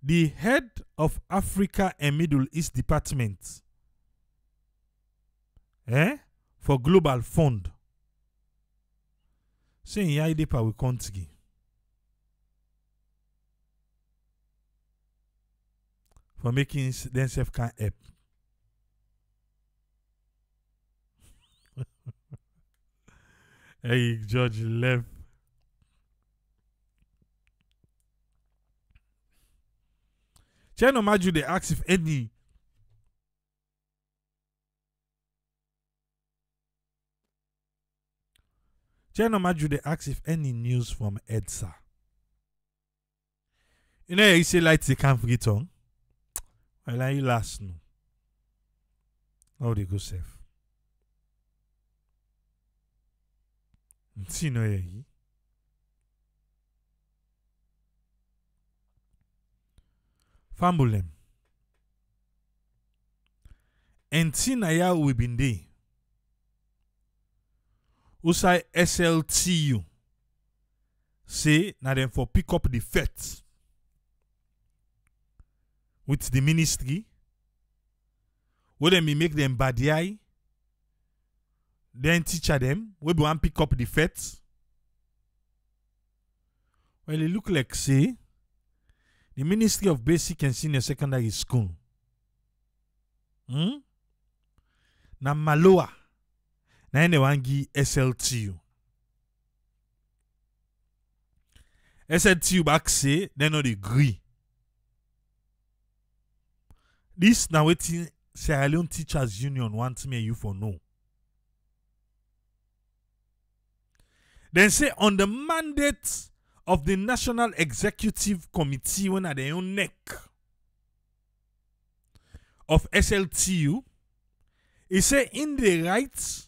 the head of Africa and Middle East Department for Global Fund saying yeah they power country for making themselves can help. Hey, George left. Channel Maju, they ask if any news from EDSA. You know you say lights they can't forget on. Well I last no. How they go safe. See no ye. Fambulem. And Tinaya Wibinde. Usai SLTU. Say, na dem for pick up the fet. With the ministry. Where them make them badiai. Then teacher them. We want pick up the fet. Well, it look like say. The Ministry of Basic and Senior Secondary School. Na Maloa. Na ene wangi SLTU. SLTU back say, they no degree. This na wetin Sierra Leone Teachers Union want me you for no. Then say on the mandate of the National Executive Committee when at their own neck of SLTU, it say in the rights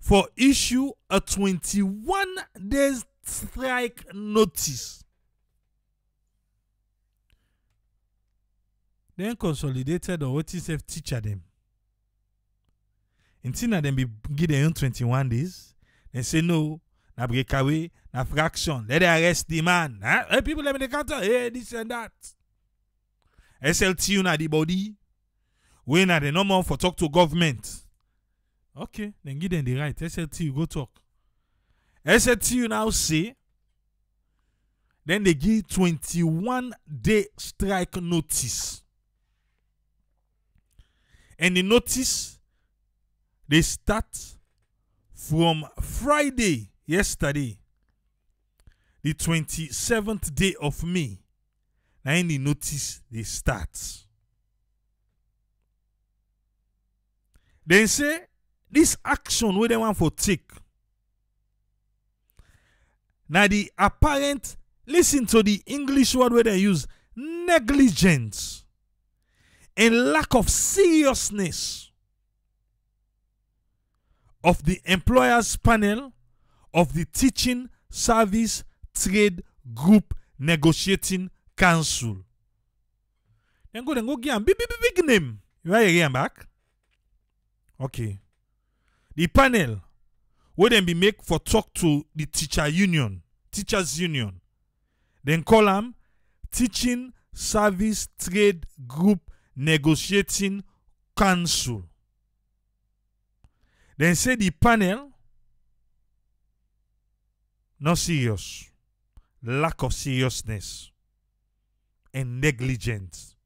for issue a 21-day strike notice. Then consolidated or what is a teacher them. And Tina then be give them 21 days. They say no. Na breakaway, na fraction. Let them arrest the man. Huh? Hey, people, let me the counter. Hey, this and that. SLTU na the body. We na the normal for talk to government. Okay, then give them the right. SLTU go talk. SLTU now say. Then they give 21-day strike notice. And the notice, They start from Friday, yesterday, the 27th day of May. Now in the notice, they start. They say, this action where they want for take. Now the apparent, listen to the English word where they use, negligence and lack of seriousness of the employers panel of the Teaching Service Trade Group Negotiating Council. Then go give a big name. You are again back. Okay. The panel will then be make for talk to the teachers union. Then call them Teaching Service Trade Group Negotiating Council. Then say the panel not serious, lack of seriousness and negligence.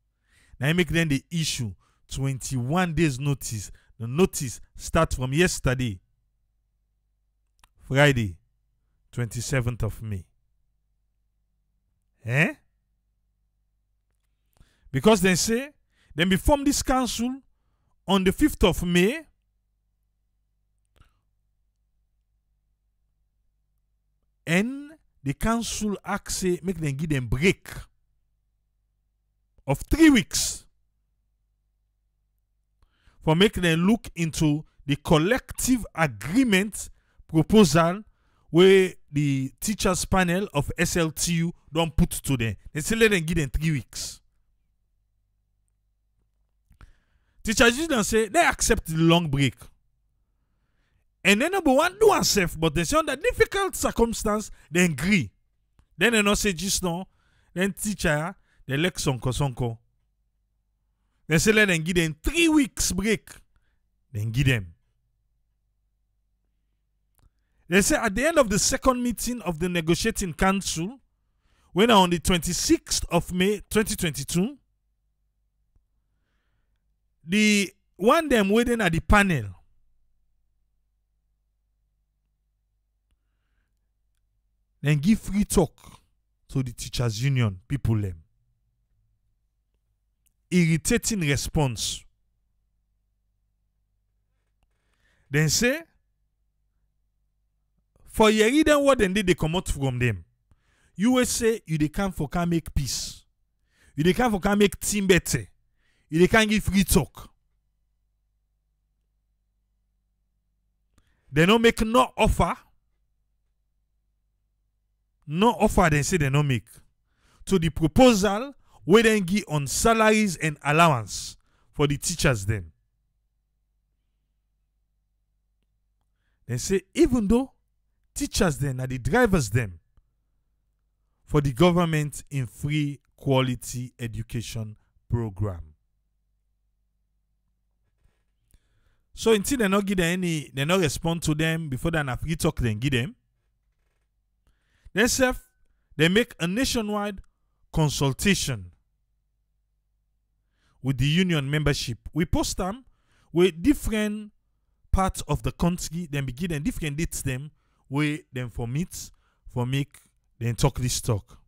Now I make them the issue 21 days notice. The notice starts from yesterday, Friday, 27th of May. Eh? Because they say, then we form this council on the 5th of May and the council acts say, make them give them break of 3 weeks for make them look into the collective agreement proposal where the teachers panel of SLTU don't put to them. They say let them give them 3 weeks. Teachers union say they accept the long break. And then number one do oneself, but they say under difficult circumstance, they agree. Then they not say just now, then teacher, they like sonko. They say let them give them 3 weeks break. Then give them. They say at the end of the second meeting of the negotiating council, when on the 26th of May 2022, the one them waiting at the panel, then give free talk to the teachers union people them. Irritating response. Then say. For Yeri, then what then did they come out from them? You will say you they can't for can make peace. You they can't for can make team better. You they can't give free talk. They don't make no offer. No offer they say they don't make. To the proposal where they give on salaries and allowance for the teachers then. They say even though teachers then are the drivers them for the government in free quality education program. So until they not give them any, they not respond to them before they have free talk then give them. Then self, they make a nationwide consultation with the union membership. We post them with different parts of the country, then begin and different dates them. We then for meet, for make, then talk this talk.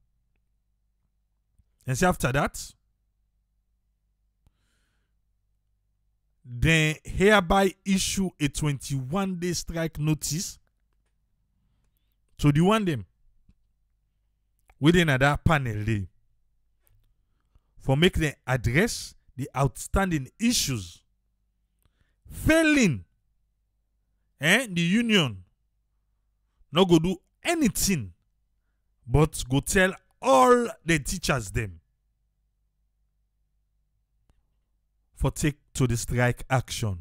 And so after that, then hereby issue a 21-day strike notice to the one them within another panel day for make them address the outstanding issues failing and the union no go do anything but go tell all the teachers them for take to the strike action.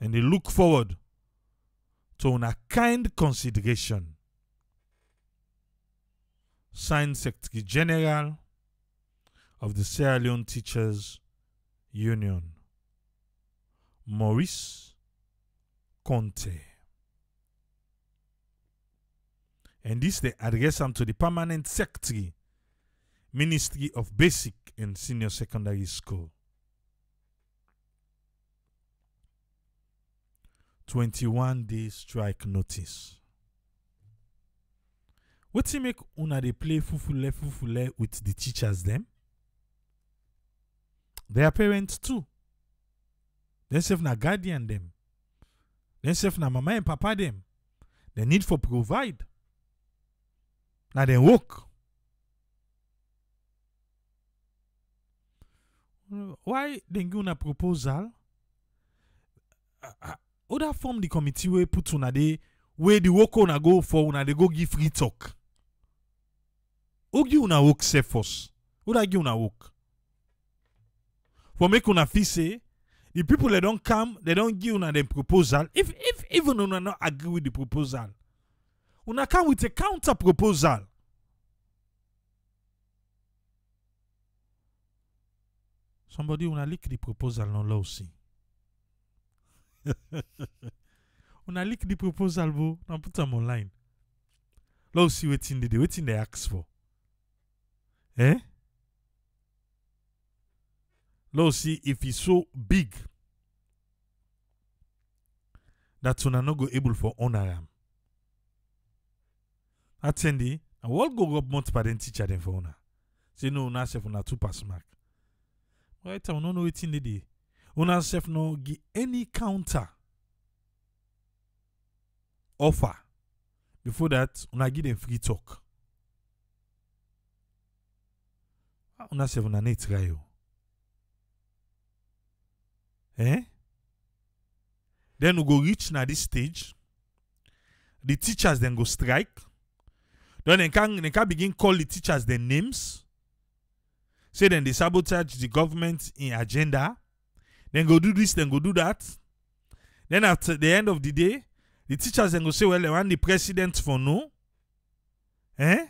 And they look forward to a kind consideration. Signed Secretary General of the Sierra Leone Teachers Union, Maurice Conte. And this they address them to the permanent secretary, Ministry of Basic and Senior Secondary School. 21-day strike notice. What you make una they play fufule with the teachers them? Their parents too. Themself na guardian them. Themself na mama and papa them. They need for provide. Now they work. Why they give a proposal? Other form the committee we put on a day where the work on a go for una they go give free talk. Who give una work say first? Who da give una work? For make una fee say the people they don't come, they don't give una them proposal. If even una not agree with the proposal, una come with a counter proposal. Somebody una leak the proposal no law see. Una leak the proposal bo, now put them online. Law see waiting they ask for. Eh? Law see if it's so big that una no go able for honor am. Attendy, and what go up month by then teacher them for honor. Say no una self una 2 pass mark. Right, I don't know it in the day. Una self no give any counter offer before that. Una give them free talk. Una self una need try yo. Eh? Then we go reach na this stage. The teachers then go strike. Then they can begin call the teachers their names. Say then they sabotage the government in agenda. Then go do this, then go do that. Then at the end of the day, the teachers then go say, well, they want the president for no. Eh?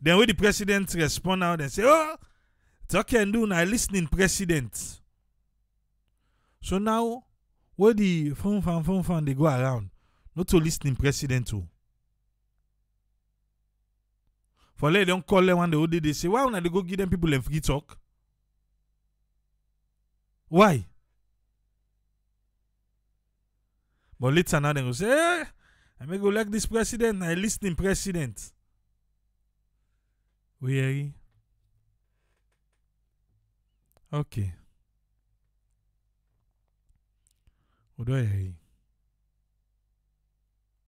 Then when the president respond out and say, oh, talk and do now listening president. So now, where the phone they go around, not to listening president to. For they don't call them one the whole day. They say, why don't they go give them people a free talk? Why? But later now they go say, hey, I may go like this president, I listening president. We hear you? Okay. What do I hear you?